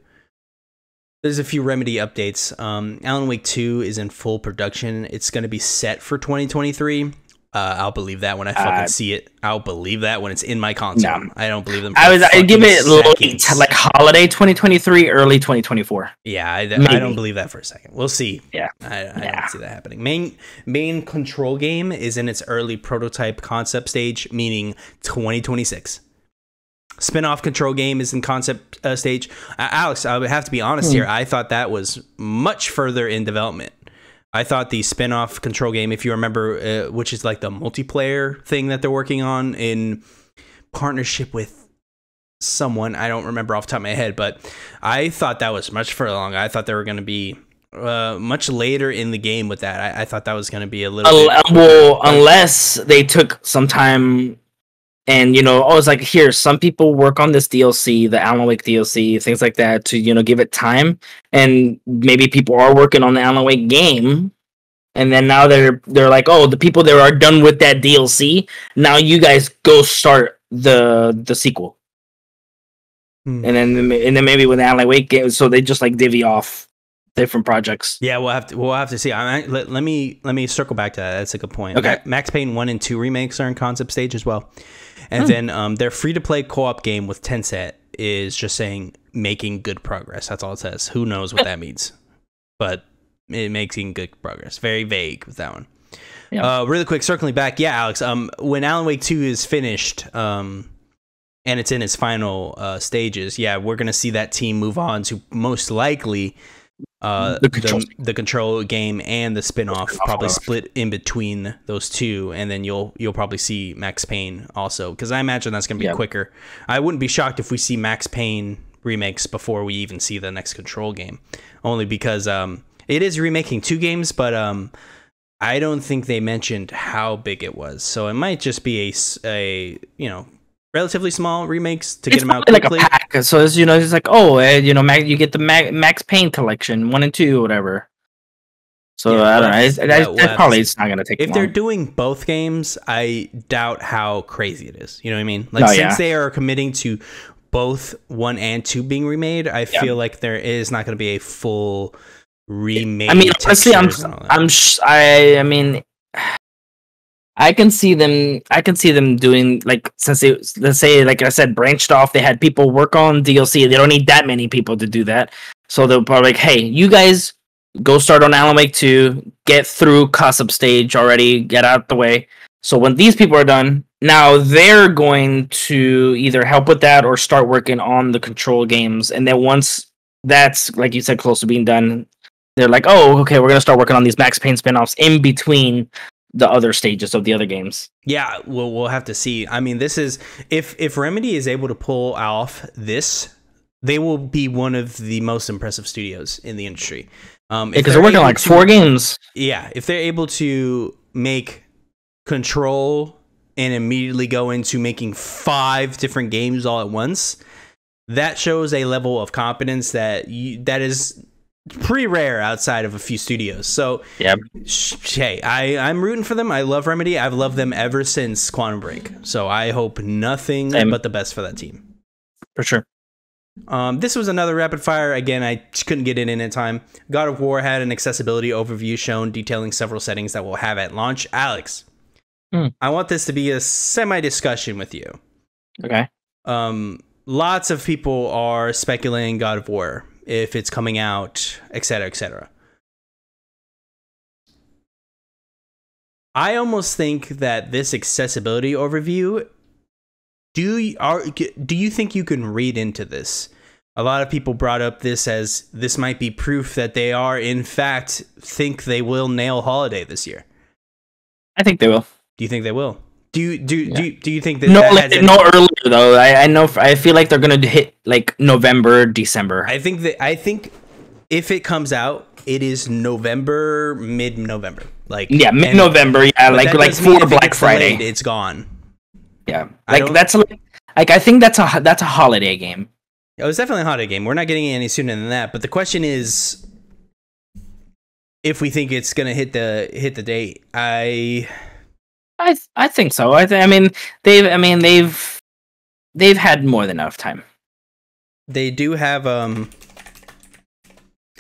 There's a few Remedy updates. Um, Alan Wake two is in full production. It's going to be set for twenty twenty-three. Uh, I'll believe that when I fucking uh, see it. I'll believe that when it's in my console. No. I don't believe them. I was I'd give it late, like holiday twenty twenty-three, early twenty twenty-four. Yeah, I, I don't believe that for a second. We'll see. Yeah, I, I yeah. don't see that happening. Main main control game is in its early prototype concept stage, meaning twenty twenty-six. Spin-off control game is in concept uh, stage. Uh, Alex, I would have to be honest hmm. here. I thought that was much further in development. I thought the spin-off control game, if you remember, uh, which is like the multiplayer thing that they're working on in partnership with someone, I don't remember off the top of my head, but I thought that was much further along. I thought they were going to be uh, much later in the game with that. I, I thought that was going to be a little uh, bit... Well, unless they took some time... And, you know, oh, it's like, here, some people work on this D L C, the Alan Wake D L C, things like that, to, you know, give it time. And maybe people are working on the Alan Wake game. And then now they're they're like, oh, the people that are done with that D L C, now you guys go start the the sequel. Hmm. And then and then maybe with the Alan Wake game, so they just like divvy off different projects. Yeah, we'll have to we'll have to see. I mean, let, let me let me circle back to that. That's a good point. Okay, Max Payne one and two remakes are in concept stage as well. And hmm. then um, their free-to-play co-op game with Tencent is just saying, making good progress. That's all it says. Who knows what that means? but it making good progress. Very vague with that one. Yeah. Uh, really quick, circling back. Yeah, Alex, um, when Alan Wake two is finished, um, and it's in its final uh, stages, yeah, we're going to see that team move on to most likely uh, the, control. the, the control game and the spin-off, the probably split in between those two, and then you'll you'll probably see Max Payne also, because I imagine that's going to be yeah. quicker. I wouldn't be shocked if we see Max Payne remakes before we even see the next Control game, only because um, it is remaking two games, but... Um, I don't think they mentioned how big it was, so it might just be a, a you know, relatively small remakes to it's get them out quickly. Like a pack. So it's, you know, it's like, oh, you know, you get the Max Payne collection one and two, or whatever. So yeah, I don't know. It's, that, that that probably it's not gonna take. If long. They're doing both games, I doubt how crazy it is. You know what I mean? Like, oh, since yeah. they are committing to both one and two being remade, I yeah. feel like there is not going to be a full. Remake. I mean, honestly, I'm, I'm, sh I, I mean, I can see them. I can see them doing, like, since they, let's say, like I said, branched off. They had people work on D L C. They don't need that many people to do that. So they'll probably like, hey, you guys go start on Alan Wake two. Get through Gossip Stage already. Get out the way. So when these people are done, now they're going to either help with that or start working on the Control games. And then once that's, like you said, close to being done. They're like, oh, okay, we're going to start working on these Max Payne spinoffs in between the other stages of the other games. Yeah, we'll, we'll have to see. I mean, this is... If, if Remedy is able to pull off this, they will be one of the most impressive studios in the industry. Um, because they're, they're working on, like, to, four games. Yeah, if they're able to make Control and immediately go into making five different games all at once, that shows a level of competence that you, that is... pretty rare outside of a few studios. So yeah, hey, I I'm rooting for them. I love Remedy. I've loved them ever since Quantum Break. So I hope nothing Same. but the best for that team. For sure. Um, this was another rapid fire. Again, I couldn't get it in in time. God of War had an accessibility overview shown detailing several settings that we'll have at launch. Alex, mm. I want this to be a semi discussion with you. Okay. Um, lots of people are speculating God of War. If it's coming out, et cetera, et cetera. I almost think that this accessibility overview, do you, are, do you think you can read into this? A lot of people brought up this as this might be proof that they are, in fact, think they will nail Holiday this year. I think they will. Do you think they will? Do you do yeah. do you, do you think that no that has no earlier though? I I know I feel like they're gonna hit like November, December. I think that I think if it comes out, it is November, mid November, like yeah, mid November, yeah, like like for Black Friday, it's gone. Yeah, like that's like I think that's a that's a holiday game. It was definitely a holiday game. We're not getting it any sooner than that. But the question is, if we think it's gonna hit the hit the date, I. I th I think so. I th I mean they've I mean they've they've had more than enough time. They do have um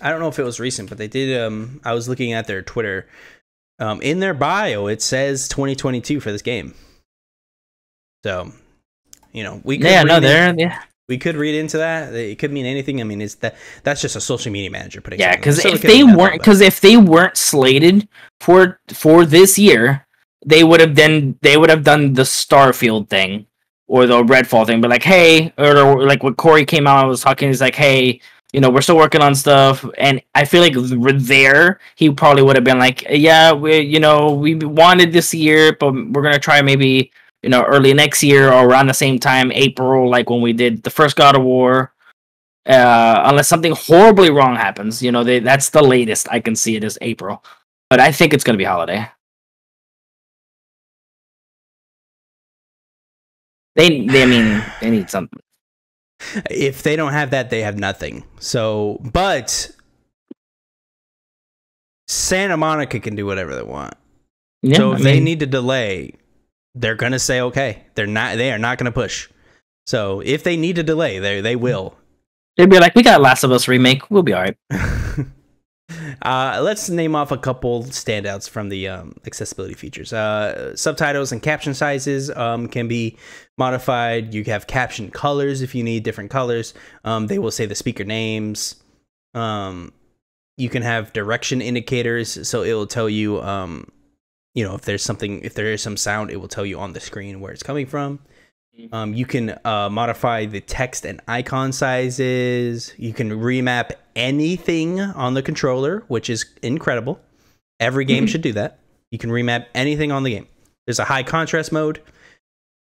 I don't know if it was recent, but they did um I was looking at their Twitter. Um in their bio it says twenty twenty-two for this game. So, you know, we could Yeah, no there. Yeah. We could read into that. It could mean anything. I mean, it's that that's just a social media manager putting Yeah, cuz if they weren't cuz if they weren't slated for for this year, they would have then they would have done the Starfield thing or the Redfall thing, but like, hey, or, or like when Corey came out, I was talking. He's like, hey, you know, we're still working on stuff, and I feel like there he probably would have been like, yeah, we, you know, we wanted this year, but we're gonna try maybe, you know, early next year or around the same time, April, like when we did the first God of War. Uh, unless something horribly wrong happens, you know, they, that's the latest I can see it is April, but I think it's gonna be holiday. They, they I mean, they need something. If they don't have that, they have nothing. So, but Santa Monica can do whatever they want. Yeah, so if I mean, they need to delay, they're gonna say okay. They're not. They are not gonna push. So if they need to delay, they they will. They'd be like, we got Last of Us remake. We'll be all right. Uh, let's name off a couple standouts from the um, accessibility features. Uh, subtitles and caption sizes um, can be modified. You have caption colors if you need different colors. Um, they will say the speaker names. Um, you can have direction indicators, so it will tell you, um, you know, if there's something, if there is some sound, it will tell you on the screen where it's coming from. Um, you can uh, modify the text and icon sizes. You can remap anything on the controller, which is incredible. Every game should do that. You can remap anything on the game. There's a high contrast mode.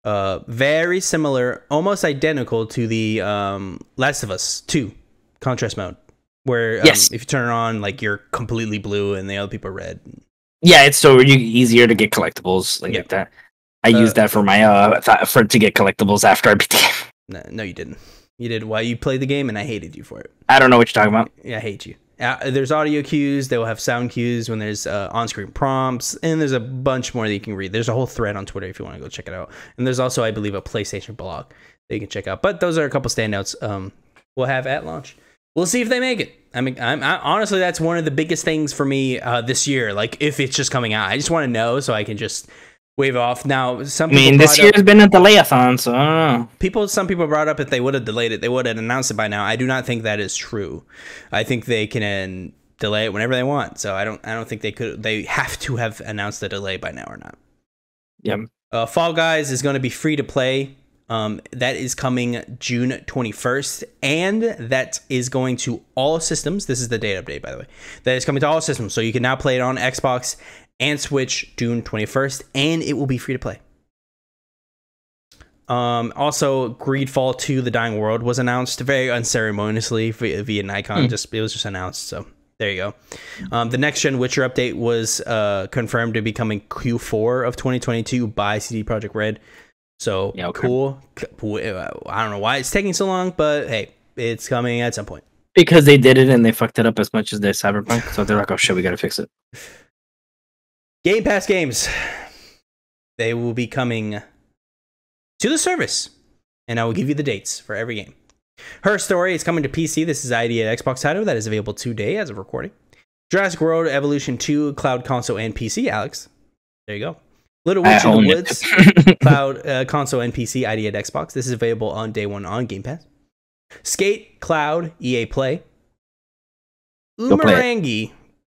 Uh, very similar, almost identical to the um, Last of Us two contrast mode, where um, yes. if you turn it on, like, you're completely blue and the other people are red. Yeah, it's so easier to get collectibles like, yeah. like that. I uh, used that for my uh th for to get collectibles after I beat the game. No, no, you didn't. You did while you played the game, and I hated you for it. I don't know what you're talking about. Yeah, I hate you. Uh, there's audio cues. They will have sound cues when there's uh, on-screen prompts, and there's a bunch more that you can read. There's a whole thread on Twitter if you want to go check it out. And there's also, I believe, a PlayStation blog that you can check out. But those are a couple standouts. Um, we'll have at launch. We'll see if they make it. I mean, I'm, I, honestly, that's one of the biggest things for me uh, this year. Like, if it's just coming out, I just want to know so I can just wave off. Now, some people I mean, this year has been a delay-a-thon, so I don't know. People, some people brought up if they would have delayed it, they would have announced it by now. I do not think that is true. I think they can delay it whenever they want. So I don't, I don't think they could. They have to have announced the delay by now or not. Yep. Uh, Fall Guys is going to be free to play. Um, that is coming June twenty-first, and that is going to all systems. This is the date update, by the way. That is coming to all systems, so you can now play it on Xbox and Switch June twenty-first, and it will be free to play. Um, also, Greedfall two, The Dying World, was announced very unceremoniously via, via Nikon. Mm. Just, it was just announced, so there you go. Um, the next-gen Witcher update was uh, confirmed to be coming Q four of twenty twenty-two by C D Projekt Red. So yeah, okay. cool. I don't know why it's taking so long, but hey, it's coming at some point. Because they did it and they fucked it up as much as their Cyberpunk, so they're like, oh shit, we gotta fix it. Game Pass games. They will be coming to the service, and I will give you the dates for every game. Her Story is coming to P C. This is I D at Xbox title that is available today as of recording. Jurassic World Evolution two, Cloud Console and P C, Alex. There you go. Little Witch in the Woods, Cloud uh, Console and P C, I D at Xbox. This is available on day one on Game Pass. Skate, Cloud, E A Play. Umurangi,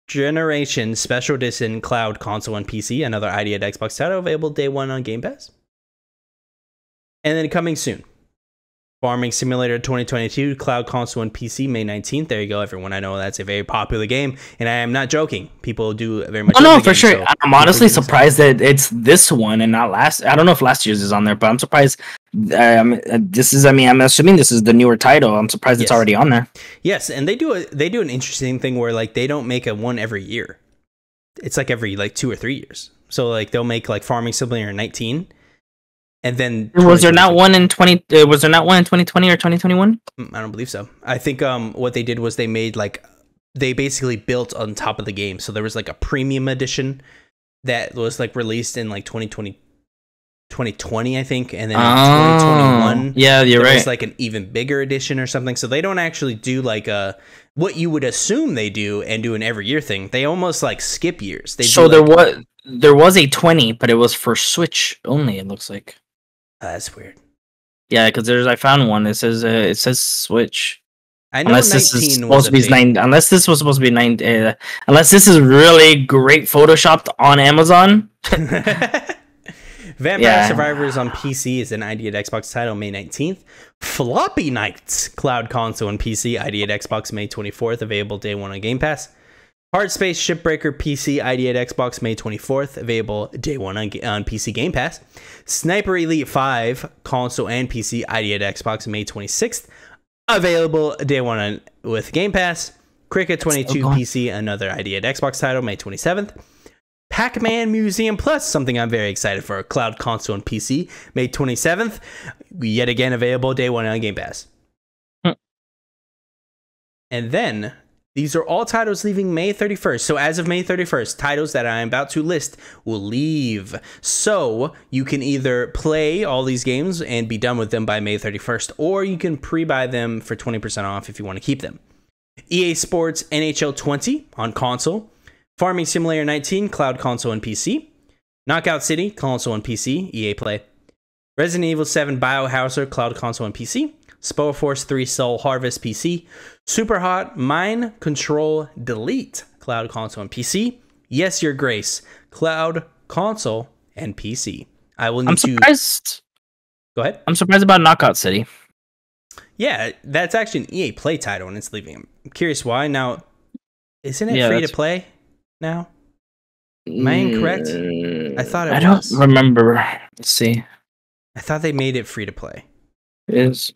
Generation Special Edition, Cloud Console and P C, another I D at Xbox title available day one on Game Pass. And then coming soon, Farming Simulator twenty twenty-two, Cloud Console and P C, May nineteenth. There you go, everyone. I know that's a very popular game, and I am not joking. People do very much. Oh, no, for game, sure. So I'm honestly surprised that it's this one and not last. I don't know if last year's is on there, but I'm surprised. Um, this is, I mean, I'm assuming this is the newer title. I'm surprised yes. it's already on there. Yes, and they do a, they do an interesting thing where, like, they don't make a one every year. It's like every, like, two or three years. So, like, they'll make, like, Farming Simulator nineteen. And then was there not one in twenty? Uh, was there not one in twenty twenty or twenty twenty one? I don't believe so. I think um, what they did was they made like they basically built on top of the game. So there was like a premium edition that was like released in like twenty twenty, twenty twenty, I think, and then in oh, twenty twenty one. Yeah, you're right. It was like an even bigger edition or something. So they don't actually do like a what you would assume they do and do an every year thing. They almost like skip years. They so do, there like, was there was a twenty, but it was for Switch only. It looks like. Uh, that's weird. Yeah, because there's I found one. It says uh, it says Switch. I know unless this is supposed to be nine. Unless this was supposed to be nine. Uh, unless this is really great photoshopped on Amazon. Vampire yeah. Survivors on P C is an I D at Xbox title May nineteenth. Floppy Nights, Cloud Console and P C, I D at Xbox May twenty-fourth, available day one on Game Pass. Hard Space Shipbreaker P C, I D at Xbox May twenty-fourth, available day one on, on P C Game Pass. Sniper Elite five, console and P C, I D at Xbox May twenty-sixth, available day one on, with Game Pass. Cricket twenty-two P C, another I D at Xbox title, May twenty-seventh. Pac-Man Museum Plus, something I'm very excited for, Cloud Console and P C, May twenty-seventh, yet again available day one on Game Pass. Hmm. And then these are all titles leaving May thirty-first. So as of May thirty-first, titles that I am about to list will leave. So you can either play all these games and be done with them by May thirty-first, or you can pre-buy them for twenty percent off if you want to keep them. E A Sports N H L twenty on console. Farming Simulator nineteen, Cloud Console and P C. Knockout City, console and P C, E A Play. Resident Evil seven Biohazard, Cloud Console and P C. Spellforce three Soul Harvest P C, Superhot, Mine, Control, Delete, Cloud Console and P C, Yes Your Grace, Cloud Console and P C. I will need I'm surprised. To... Go ahead. I'm surprised about Knockout City. Yeah, that's actually an E A Play title and it's leaving. I'm curious why. Now, isn't it yeah, free that's... to play now? Am I incorrect? I thought it I was. I don't remember. Let's see. I thought they made it free to play. Is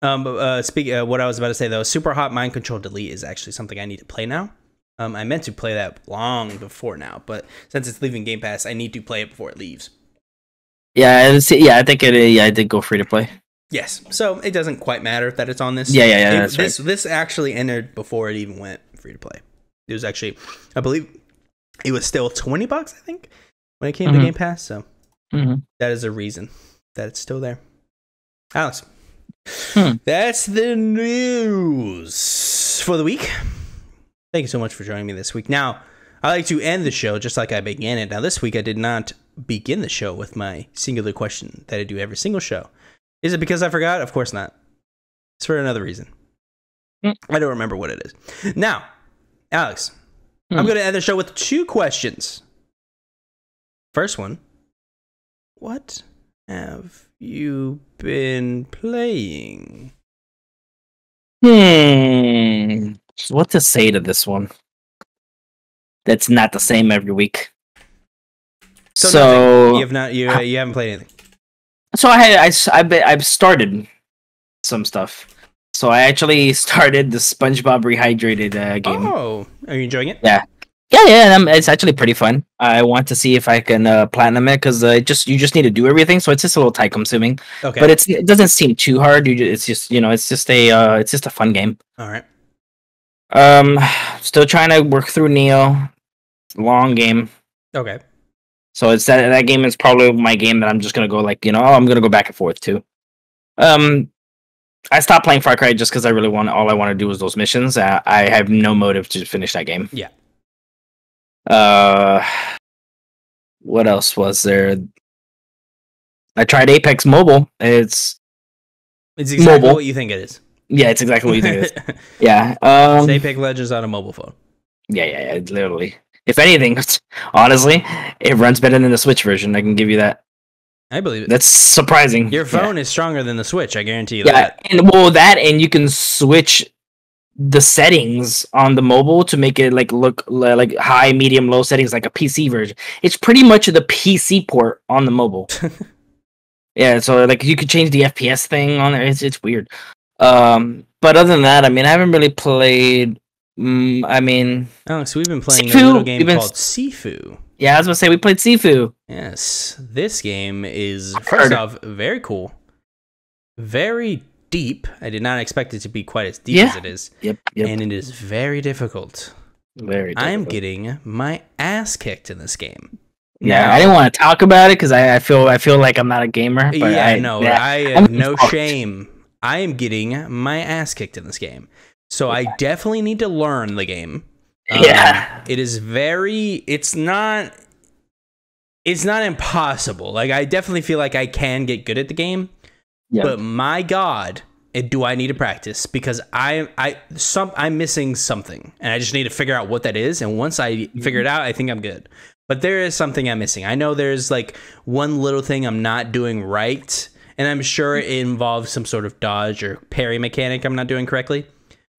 um uh speak uh, what I was about to say though, Super Hot Mind Control Delete is actually something I need to play now. Um, I meant to play that long before now, but since it's leaving Game Pass, I need to play it before it leaves. Yeah, yeah, I think it. Yeah, I did go free to play. Yes, so it doesn't quite matter that it's on this. Yeah, yeah, yeah. It, that's this right. This actually entered before it even went free to play. It was actually, I believe, it was still twenty bucks. I think when it came mm-hmm. to Game Pass, so mm-hmm. that is a reason that it's still there. Alex, hmm. that's the news for the week. Thank you so much for joining me this week. Now, I like to end the show just like I began it. Now, this week I did not begin the show with my singular question that I do every single show. Is it because I forgot? Of course not. It's for another reason. Hmm. I don't remember what it is. Now, Alex, hmm. I'm going to end the show with two questions. First one, what have you been playing? Hmm. What to say to this one? That's not the same every week. So, so you have not you I, you haven't played anything. So I had I I I've started some stuff. So I actually started the SpongeBob Rehydrated uh, game. Oh, are you enjoying it? Yeah. Yeah, yeah, and it's actually pretty fun. I want to see if I can uh, platinum it because uh, just you just need to do everything, so it's just a little time consuming. Okay, but it's it doesn't seem too hard. You just, it's just you know it's just a uh, it's just a fun game. All right. Um, still trying to work through Neo. Long game. Okay. So it's that that game is probably my game that I'm just gonna go like you know oh, I'm gonna go back and forth too. Um, I stopped playing Far Cry just because I really want all I want to do is those missions. I, I have no motive to finish that game. Yeah. Uh, what else was there? I tried Apex Mobile. It's it's exactly mobile. What you think it is. Yeah, it's exactly what you think it is. Yeah, um, it's Apex Legends on a mobile phone. Yeah, yeah, yeah, literally. If anything, honestly, it runs better than the Switch version. I can give you that. I believe it. That's surprising. Your phone yeah. is stronger than the Switch. I guarantee you yeah, that. And well, that and you can switch the settings on the mobile to make it like look like high, medium, low settings like a P C version. It's pretty much the P C port on the mobile. Yeah, so like you could change the F P S thing on there. It's it's weird. Um, but other than that, I mean, I haven't really played. Um, I mean, oh, so we've been playing Sifu. a little game been... called Sifu. Yeah, I was gonna say we played Sifu. Yes, this game is first off very cool, very. deep. I did not expect it to be quite as deep yeah. as it is. Yep, yep. And it is very difficult. Very difficult. I'm getting my ass kicked in this game. Yeah, now, I didn't want to talk about it because I, I feel I feel like I'm not a gamer. But yeah, I, no, yeah. I have I'm no fucked. shame. I am getting my ass kicked in this game. So yeah. I definitely need to learn the game. Um, yeah. It is very, it's not, it's not impossible. Like, I definitely feel like I can get good at the game. Yep. But my God, do I need to practice because I I some I'm missing something and I just need to figure out what that is. And once I figure it out, I think I'm good. But there is something I'm missing. I know there's like one little thing I'm not doing right, and I'm sure it involves some sort of dodge or parry mechanic I'm not doing correctly.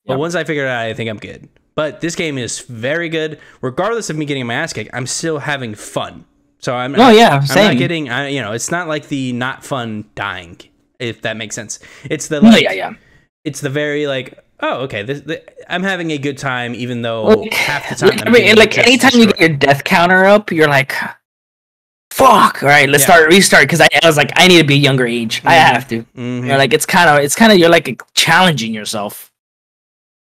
But yep. once I figure it out, I think I'm good. But this game is very good, regardless of me getting my ass kicked. I'm still having fun. So I'm oh yeah, same. I'm not getting I, you know it's not like the not fun dying. If that makes sense. It's the like, oh, yeah, yeah. It's the very like, oh, okay, this, this, I'm having a good time, even though like, half the time. Like, I mean, like anytime destroyed. you get your death counter up, you're like, fuck. All right, let's yeah. start restart because I, I was like, I need to be younger age. Mm-hmm. I have to. Mm-hmm. You're like, it's kind of, it's kind of, you're like challenging yourself.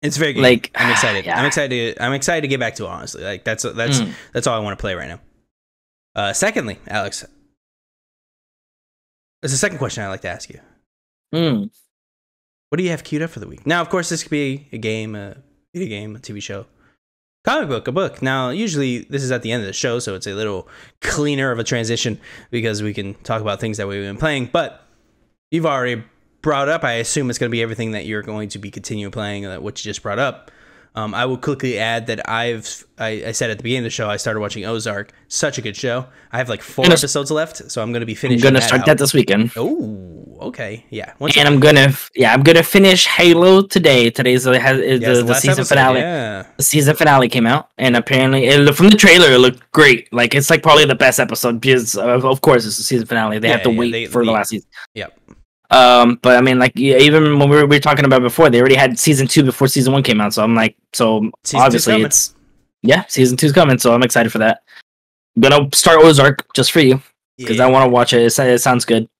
It's very good. Like I'm excited. Yeah. I'm excited. To, I'm excited to get back to it, honestly. Like that's that's mm. that's all I want to play right now. Uh, secondly, Alex. That's the second question I'd like to ask you. Mm. What do you have queued up for the week? Now, of course, this could be a game, a video game, a T V show, comic book, a book. Now, usually this is at the end of the show, so it's a little cleaner of a transition because we can talk about things that we've been playing. But you've already brought up, I assume it's going to be everything that you're going to be continuing playing, that what you just brought up. Um, I will quickly add that I've, I, I said at the beginning of the show, I started watching Ozark. Such a good show. I have like four gonna, episodes left, so I'm going to be finishing I'm going to start out. that this weekend. Oh, okay. Yeah. Once and I'm going to, yeah, I'm going to finish Halo today. Today's the, the, yeah, the, the season episode, finale. Yeah. The season finale came out, and apparently, it, from the trailer, it looked great. Like, it's like probably the best episode, because of, of course, it's the season finale. They yeah, have to yeah, wait they, for they, the last season. Yep. Yeah. Um, but I mean, like, yeah, even when we were, we were talking about it before, they already had season two before season one came out. So I'm like, so season obviously it's, yeah, season two's coming. So I'm excited for that. I'm gonna start Ozark just for you, because yeah. I want to watch it. it. It sounds good.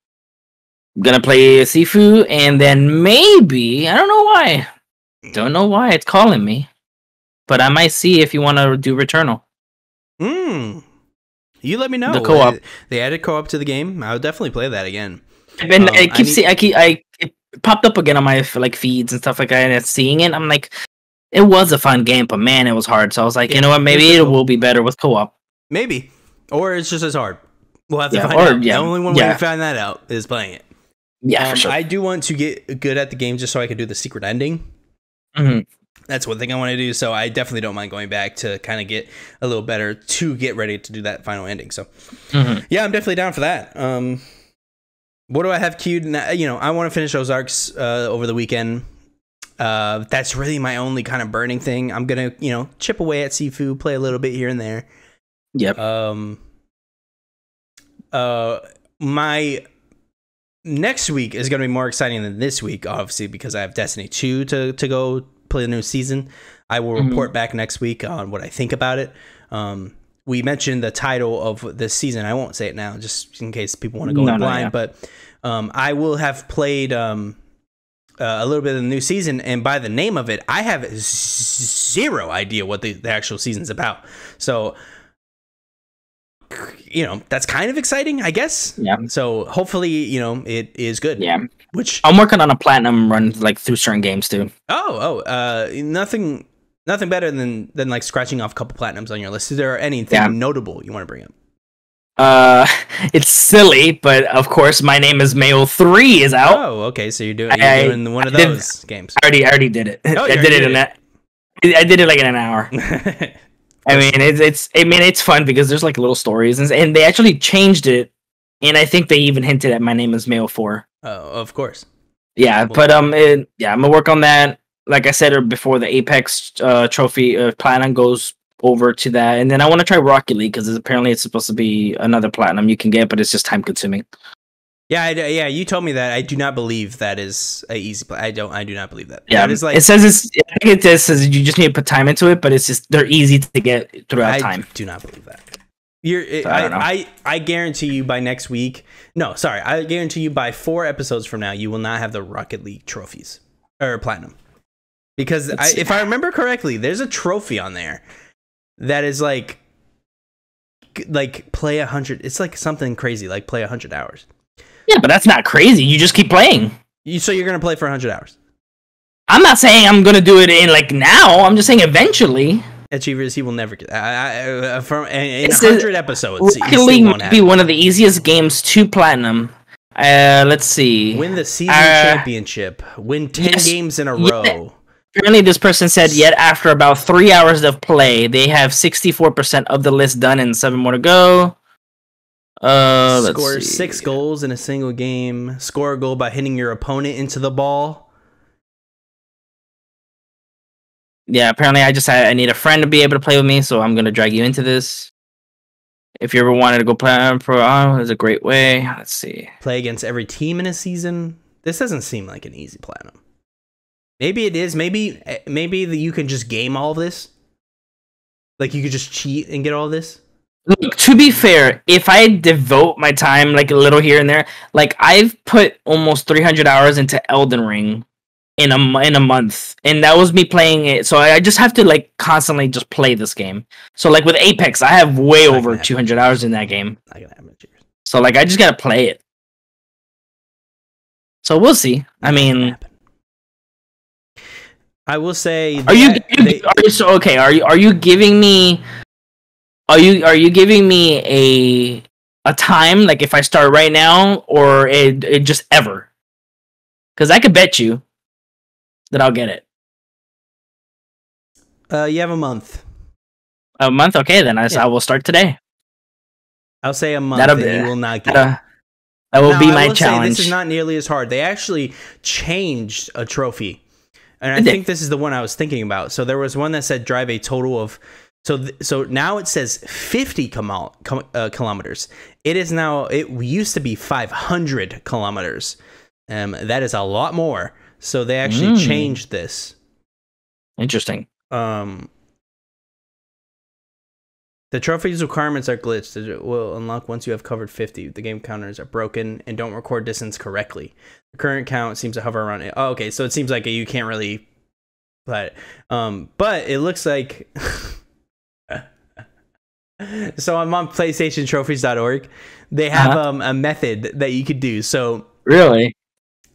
I'm gonna play Sifu, and then maybe, I don't know why, don't know why it's calling me, but I might see if you want to do Returnal. Hmm. You let me know. The co-op. They added co-op to the game. I'll definitely play that again. I've been um, I keep I need... see I keep I it popped up again on my like feeds and stuff like that, and it's seeing it. I'm like, it was a fun game, but man, it was hard. So I was like, yeah, you know what, maybe it will be better with co-op. Maybe. Or it's just as hard. We'll have to yeah, find or, out. Yeah. The only one yeah. way to find that out is playing it. Yeah. Um, for sure. I do want to get good at the game just so I can do the secret ending. Mm-hmm. That's one thing I want to do, so I definitely don't mind going back to kind of get a little better to get ready to do that final ending. So mm-hmm. yeah, I'm definitely down for that. Um What do I have queued? You know, I want to finish Ozarks uh, over the weekend. Uh, that's really my only kind of burning thing. I'm going to, you know, chip away at Sifu, play a little bit here and there. Yep. Um. Uh, my next week is going to be more exciting than this week, obviously, because I have Destiny two to, to go play the new season. I will mm-hmm. report back next week on what I think about it. Um, we mentioned the title of this season. I won't say it now, just in case people want to go no, in blind. No, yeah. But um, I will have played um, uh, a little bit of the new season, and by the name of it, I have zero idea what the, the actual season's about. So, you know, that's kind of exciting, I guess. Yeah. So hopefully, you know, it is good. Yeah. Which I'm working on a platinum run, like through certain games too. Oh, oh, uh, nothing. Nothing better than than like scratching off a couple platinums on your list. Is there anything yeah. notable you want to bring up? Uh, it's silly, but of course, My Name Is Mayo three is out. Oh, okay, so you're doing, you're I, doing one I of did, those games. I already, I already did it. Oh, I did it in that. I did it like in an hour. I mean, it's it's. I mean, it's fun because there's like little stories, and, and they actually changed it, and I think they even hinted at My Name Is Mayo four. Oh, of course. Yeah, well, but um, it, yeah, I'm gonna work on that. Like I said before, the Apex uh, trophy uh, platinum goes over to that, and then I want to try Rocket League because apparently it's supposed to be another platinum you can get, but it's just time consuming. Yeah, I, yeah, you told me that. I do not believe that is a easy. Play. I don't. I do not believe that. Yeah, that is like, it says it's. I think it says you just need to put time into it, but it's just they're easy to get throughout I time. I do not believe that. You're. It, so I, I, I I guarantee you by next week. No, sorry, I guarantee you by four episodes from now, you will not have the Rocket League trophies or platinum. Because I, if I remember correctly, there's a trophy on there that is like, like play a hundred. It's like something crazy, like play a hundred hours. Yeah, but that's not crazy. You just keep playing. You so you're gonna play for a hundred hours. I'm not saying I'm gonna do it in like now. I'm just saying eventually. Achievers, he will never get. I, I, from in a hundred episodes, Rocket League would be one of the easiest games to platinum. Uh, let's see. Win the season uh, championship. Win ten yes, games in a row. Yeah. Apparently, this person said, yet after about three hours of play, they have sixty-four percent of the list done and seven more to go. Uh, let's Score see. six goals in a single game. Score a goal by hitting your opponent into the ball. Yeah, apparently I just I, I need a friend to be able to play with me, so I'm going to drag you into this. If you ever wanted to go play on Pro, oh, there's a great way. Let's see. Play against every team in a season. This doesn't seem like an easy platinum. Maybe it is. Maybe maybe the, you can just game all of this. Like, you could just cheat and get all this. Look, to be fair, if I devote my time, like, a little here and there, like, I've put almost three hundred hours into Elden Ring in a, in a month. And that was me playing it. So I, I just have to, like, constantly just play this game. So, like, with Apex, I have way over two hundred hours in that game. I got amateurs. So, like, I just got to play it. So we'll see. I mean... I will say. Are you, they, are you so okay? Are you are you giving me? Are you are you giving me a a time like if I start right now or it just ever? Because I could bet you that I'll get it. Uh, you have a month. A month? Okay, then I, yeah. I will start today. I'll say a month, be, and you will not get it. That will now, be my I will challenge. Say this is not nearly as hard. They actually changed a trophy, and I think this is the one I was thinking about. So there was one that said drive a total of. So th so now it says fifty com com uh, kilometers. It is now. It used to be five hundred kilometers. Um, that is a lot more. So they actually mm. changed this. Interesting. Um. The trophy's requirements are glitched. It will unlock once you have covered fifty. The game counters are broken and don't record distance correctly. The current count seems to hover around it. Oh, okay, so it seems like you can't really play it. Um, but it looks like... So I'm on PlayStation Trophies dot org. They have uh-huh. um, a method that you could do. So Really?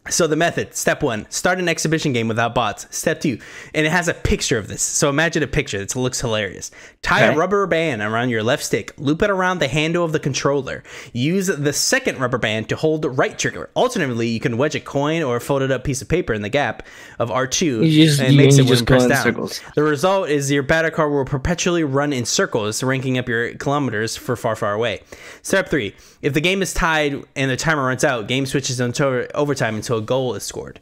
So the method, step one, start an exhibition game without bots. Step two, and it has a picture of this. So imagine a picture that looks hilarious. Tie okay. a rubber band around your left stick. Loop it around the handle of the controller. Use the second rubber band to hold the right trigger. Alternatively, you can wedge a coin or a folded up piece of paper in the gap of R two just, and it makes it just press down. Circles. The result is your battle car will perpetually run in circles, ranking up your kilometers for far, far away. Step three, if the game is tied and the timer runs out, game switches into overtime until a goal is scored.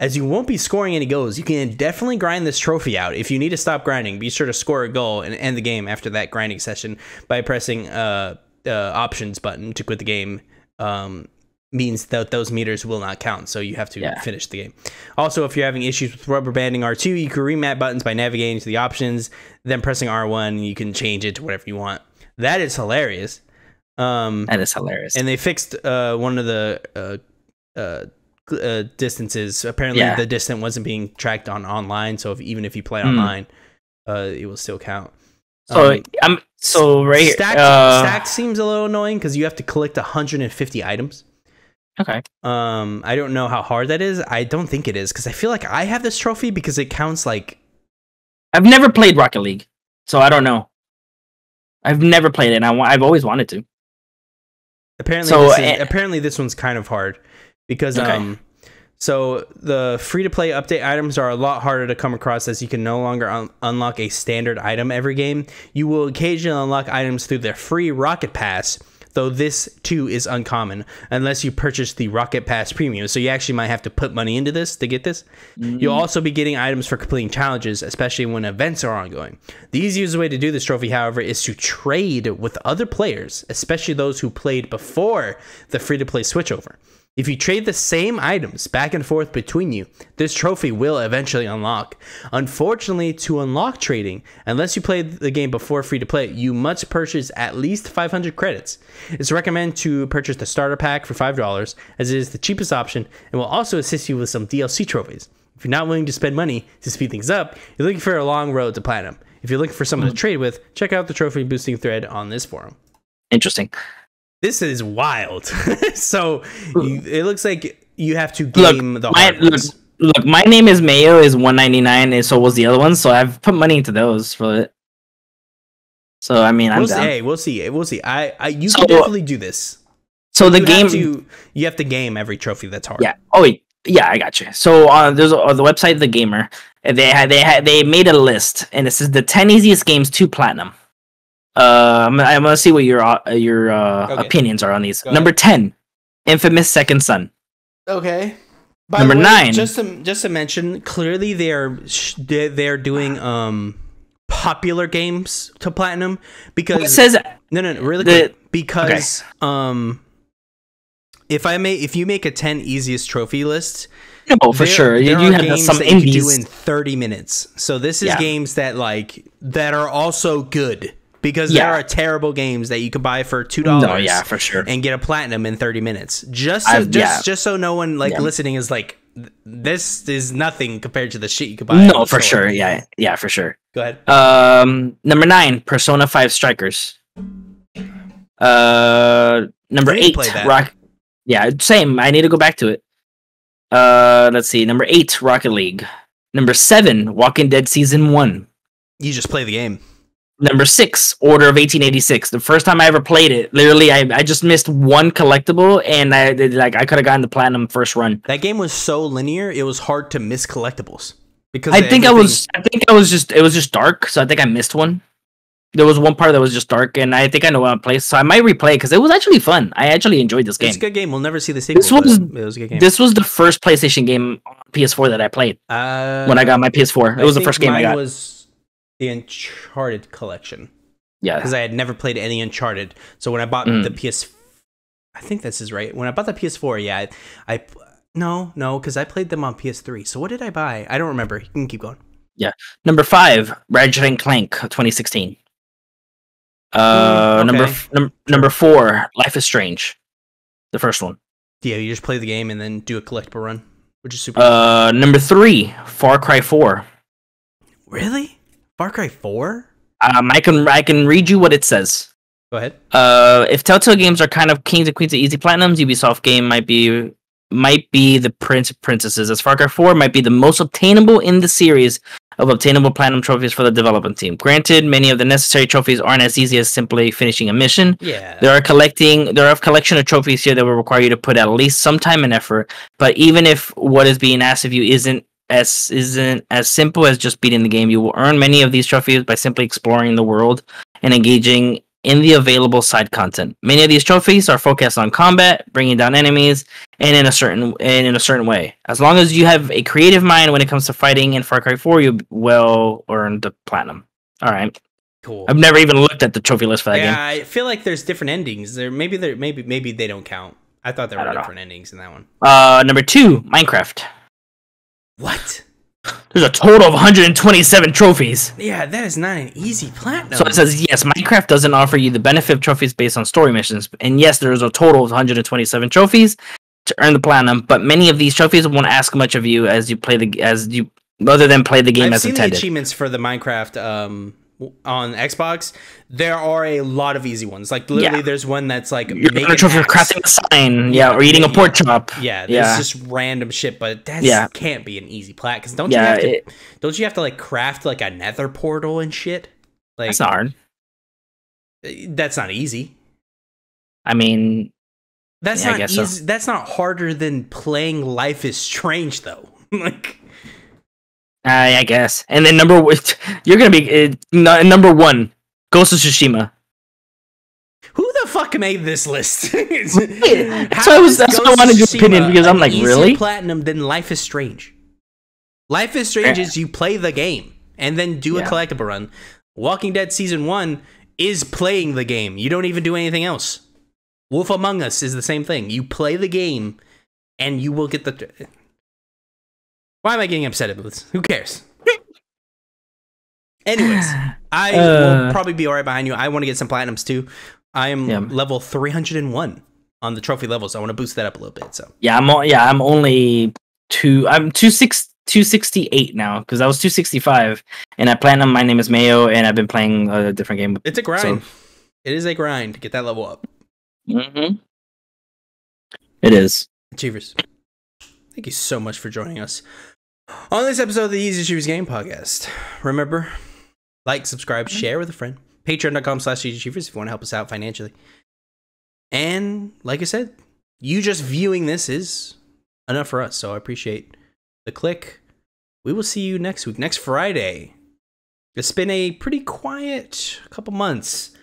As you won't be scoring any goals, you can definitely grind this trophy out. If you need to stop grinding, be sure to score a goal and end the game after that grinding session by pressing uh, uh options button to quit the game. Um means that those meters will not count, so you have to yeah. finish the game. Also, if you're having issues with rubber banding R two, you can remap buttons by navigating to the options, then pressing R one, and you can change it to whatever you want. That is hilarious. Um that is hilarious. And they fixed uh one of the uh uh Uh, distances. Apparently yeah. the distance wasn't being tracked on online, so if, even if you play mm. online, uh, it will still count. So um, I'm so right. Stack uh, stack seems a little annoying because you have to collect one hundred fifty items. Okay. Um, I don't know how hard that is. I don't think it is because I feel like I have this trophy because it counts like. I've never played Rocket League, so I don't know. I've never played it. And I I've always wanted to. Apparently, so this is, uh, apparently this one's kind of hard. Because okay. um, so the free-to-play update items are a lot harder to come across as you can no longer un unlock a standard item every game. You will occasionally unlock items through their free Rocket Pass, though this too is uncommon unless you purchase the Rocket Pass Premium. So you actually might have to put money into this to get this. Mm-hmm. You'll also be getting items for completing challenges, especially when events are ongoing. The easiest way to do this trophy, however, is to trade with other players, especially those who played before the free-to-play switchover. If you trade the same items back and forth between you, this trophy will eventually unlock. Unfortunately, to unlock trading, unless you played the game before free-to-play, you must purchase at least five hundred credits. It's recommended to purchase the starter pack for five dollars, as it is the cheapest option and will also assist you with some D L C trophies. If you're not willing to spend money to speed things up, you're looking for a long road to platinum. If you're looking for someone to trade with, check out the trophy boosting thread on this forum. Interesting. This is wild. So you, it looks like you have to game look, the hard my, look, look, my name is Mayo is one ninety-nine, and so was the other one. So I've put money into those for it. So I mean, I'm we'll down. See, hey, we'll see. We'll see. I, I you so, can definitely do this. So the you game have to, you have to game every trophy that's hard. Yeah. Oh yeah, I got you. So uh, there's uh, the website The Gamer. They had they had they made a list, and it says the ten easiest games to platinum. Uh, I'm, I'm gonna see what your uh, your uh, okay. opinions are on these. Go Number ahead. ten, Infamous Second Son. Okay. By Number way, nine. Just to, just to mention, clearly they are they are doing um popular games to platinum because well, it says no no, no really the, quick, because okay. um if I may if you make a ten easiest trophy list. No, for there, sure. There you are have games some that indies. You can do in thirty minutes. So this is yeah. games that like that are also good. Because yeah. there are terrible games that you could buy for two dollars, no, yeah, for sure, and get a platinum in thirty minutes. Just, so, just, yeah. just so no one like yeah. listening is like, this is nothing compared to the shit you could buy. No, for sure, yeah, yeah, for sure. Go ahead. Um, number nine, Persona Five Strikers. Uh, number eight, Rock. Yeah, same. I need to go back to it. Uh, let's see. Number eight, Rocket League. Number seven, Walking Dead Season One. You just play the game. Number six, Order of eighteen eighty-six. The first time I ever played it, literally, I, I just missed one collectible, and I did, like I could have gotten the platinum first run. That game was so linear; it was hard to miss collectibles. Because I think everything... I was, I think I was just, it was just dark, so I think I missed one. There was one part that was just dark, and I think I know how to play, so I might replay because it was actually fun. I actually enjoyed this game. It's a good game. We'll never see the sequel. This was, it was a good game. This was the first PlayStation game on P S four that I played uh, when I got my P S four. It I was the first game I got. Was... The Uncharted collection. Yeah. Because I had never played any Uncharted. So when I bought mm. the P S... I think this is right. When I bought the P S four, yeah. I, I No, no, because I played them on P S three. So what did I buy? I don't remember. You can keep going. Yeah. Number five, Ratchet and Clank twenty sixteen. Uh, mm, okay. number, num number four, Life is Strange. The first one. Yeah, you just play the game and then do a collectible run, which is super uh, cool. Number three, Far Cry four. Really? Far Cry four? Um, I can I can read you what it says. Go ahead. Uh, if Telltale games are kind of kings and queens of easy platinums, Ubisoft game might be might be the prince of princesses. As Far Cry four might be the most obtainable in the series of obtainable platinum trophies for the development team. Granted, many of the necessary trophies aren't as easy as simply finishing a mission. Yeah. There are collecting there are a collection of trophies here that will require you to put at least some time and effort. But even if what is being asked of you isn't As isn't as simple as just beating the game, you will earn many of these trophies by simply exploring the world and engaging in the available side content. Many of these trophies are focused on combat, bringing down enemies, and in a certain and in a certain way. As long as you have a creative mind when it comes to fighting in Far Cry four, you will earn the platinum. All right, cool. I've never even looked at the trophy list for that yeah, game. Yeah, I feel like there's different endings. There maybe there maybe maybe they don't count. I thought there were different know. endings in that one. Uh, number two, Minecraft. What? There's a total of one hundred twenty-seven trophies. Yeah, that is not an easy platinum. So it says, yes, Minecraft doesn't offer you the benefit of trophies based on story missions. And yes, there is a total of one hundred twenty-seven trophies to earn the platinum. But many of these trophies won't ask much of you as you play the as you other than play the game I've as seen intended. The achievements for the Minecraft um, on Xbox, there are a lot of easy ones. Like literally, yeah. there's one that's like you're making a trophy for crafting a sign, yeah, yeah or eating yeah, a pork chop. Yeah, there's yeah. just random shit, but that yeah. can't be an easy plat. Because don't yeah, you have to? It, don't you have to like craft like a nether portal and shit? Like that's not hard. That's not easy. I mean, that's yeah, not I guess easy. So. That's not harder than playing Life is Strange, though. Like. I guess, and then number you're gonna be uh, n number one, Ghost of Tsushima. Who the fuck made this list? So I was that's what I wanted your opinion because I'm like really platinum than Life is Strange. Life is Strange yeah. is you play the game and then do yeah. a collectible run. Walking Dead season one is playing the game. You don't even do anything else. Wolf Among Us is the same thing. You play the game, and you will get the. Why am I getting upset about this? Who cares? Anyways, I uh, will probably be all right behind you. I want to get some platinums too. I am yeah. level three hundred and one on the trophy levels. So I want to boost that up a little bit. So yeah, I'm all, yeah, I'm only two. I'm two six two sixty eight now because I was two sixty five, and I platinum. My name is Mayo, and I've been playing a different game. It's a grind. So. It is a grind to get that level up. Mm-hmm. It is. Achievers, thank you so much for joining us. On this episode of the Easy Achievers Game Podcast, remember, like, subscribe, share with a friend. Patreon.com slash Easy Achievers if you want to help us out financially. And like I said, you just viewing this is enough for us. So I appreciate the click. We will see you next week, next Friday. It's been a pretty quiet couple months.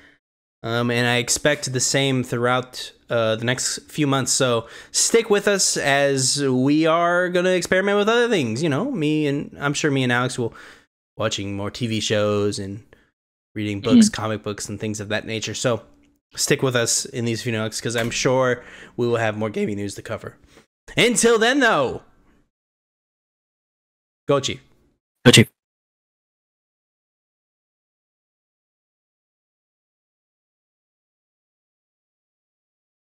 Um, and I expect the same throughout uh, the next few months. So stick with us as we are going to experiment with other things. You know, me and I'm sure me and Alex will watching more T V shows and reading books, mm-hmm. comic books and things of that nature. So stick with us in these few notes because I'm sure we will have more gaming news to cover. Until then, though. Go Chief. Go Chief.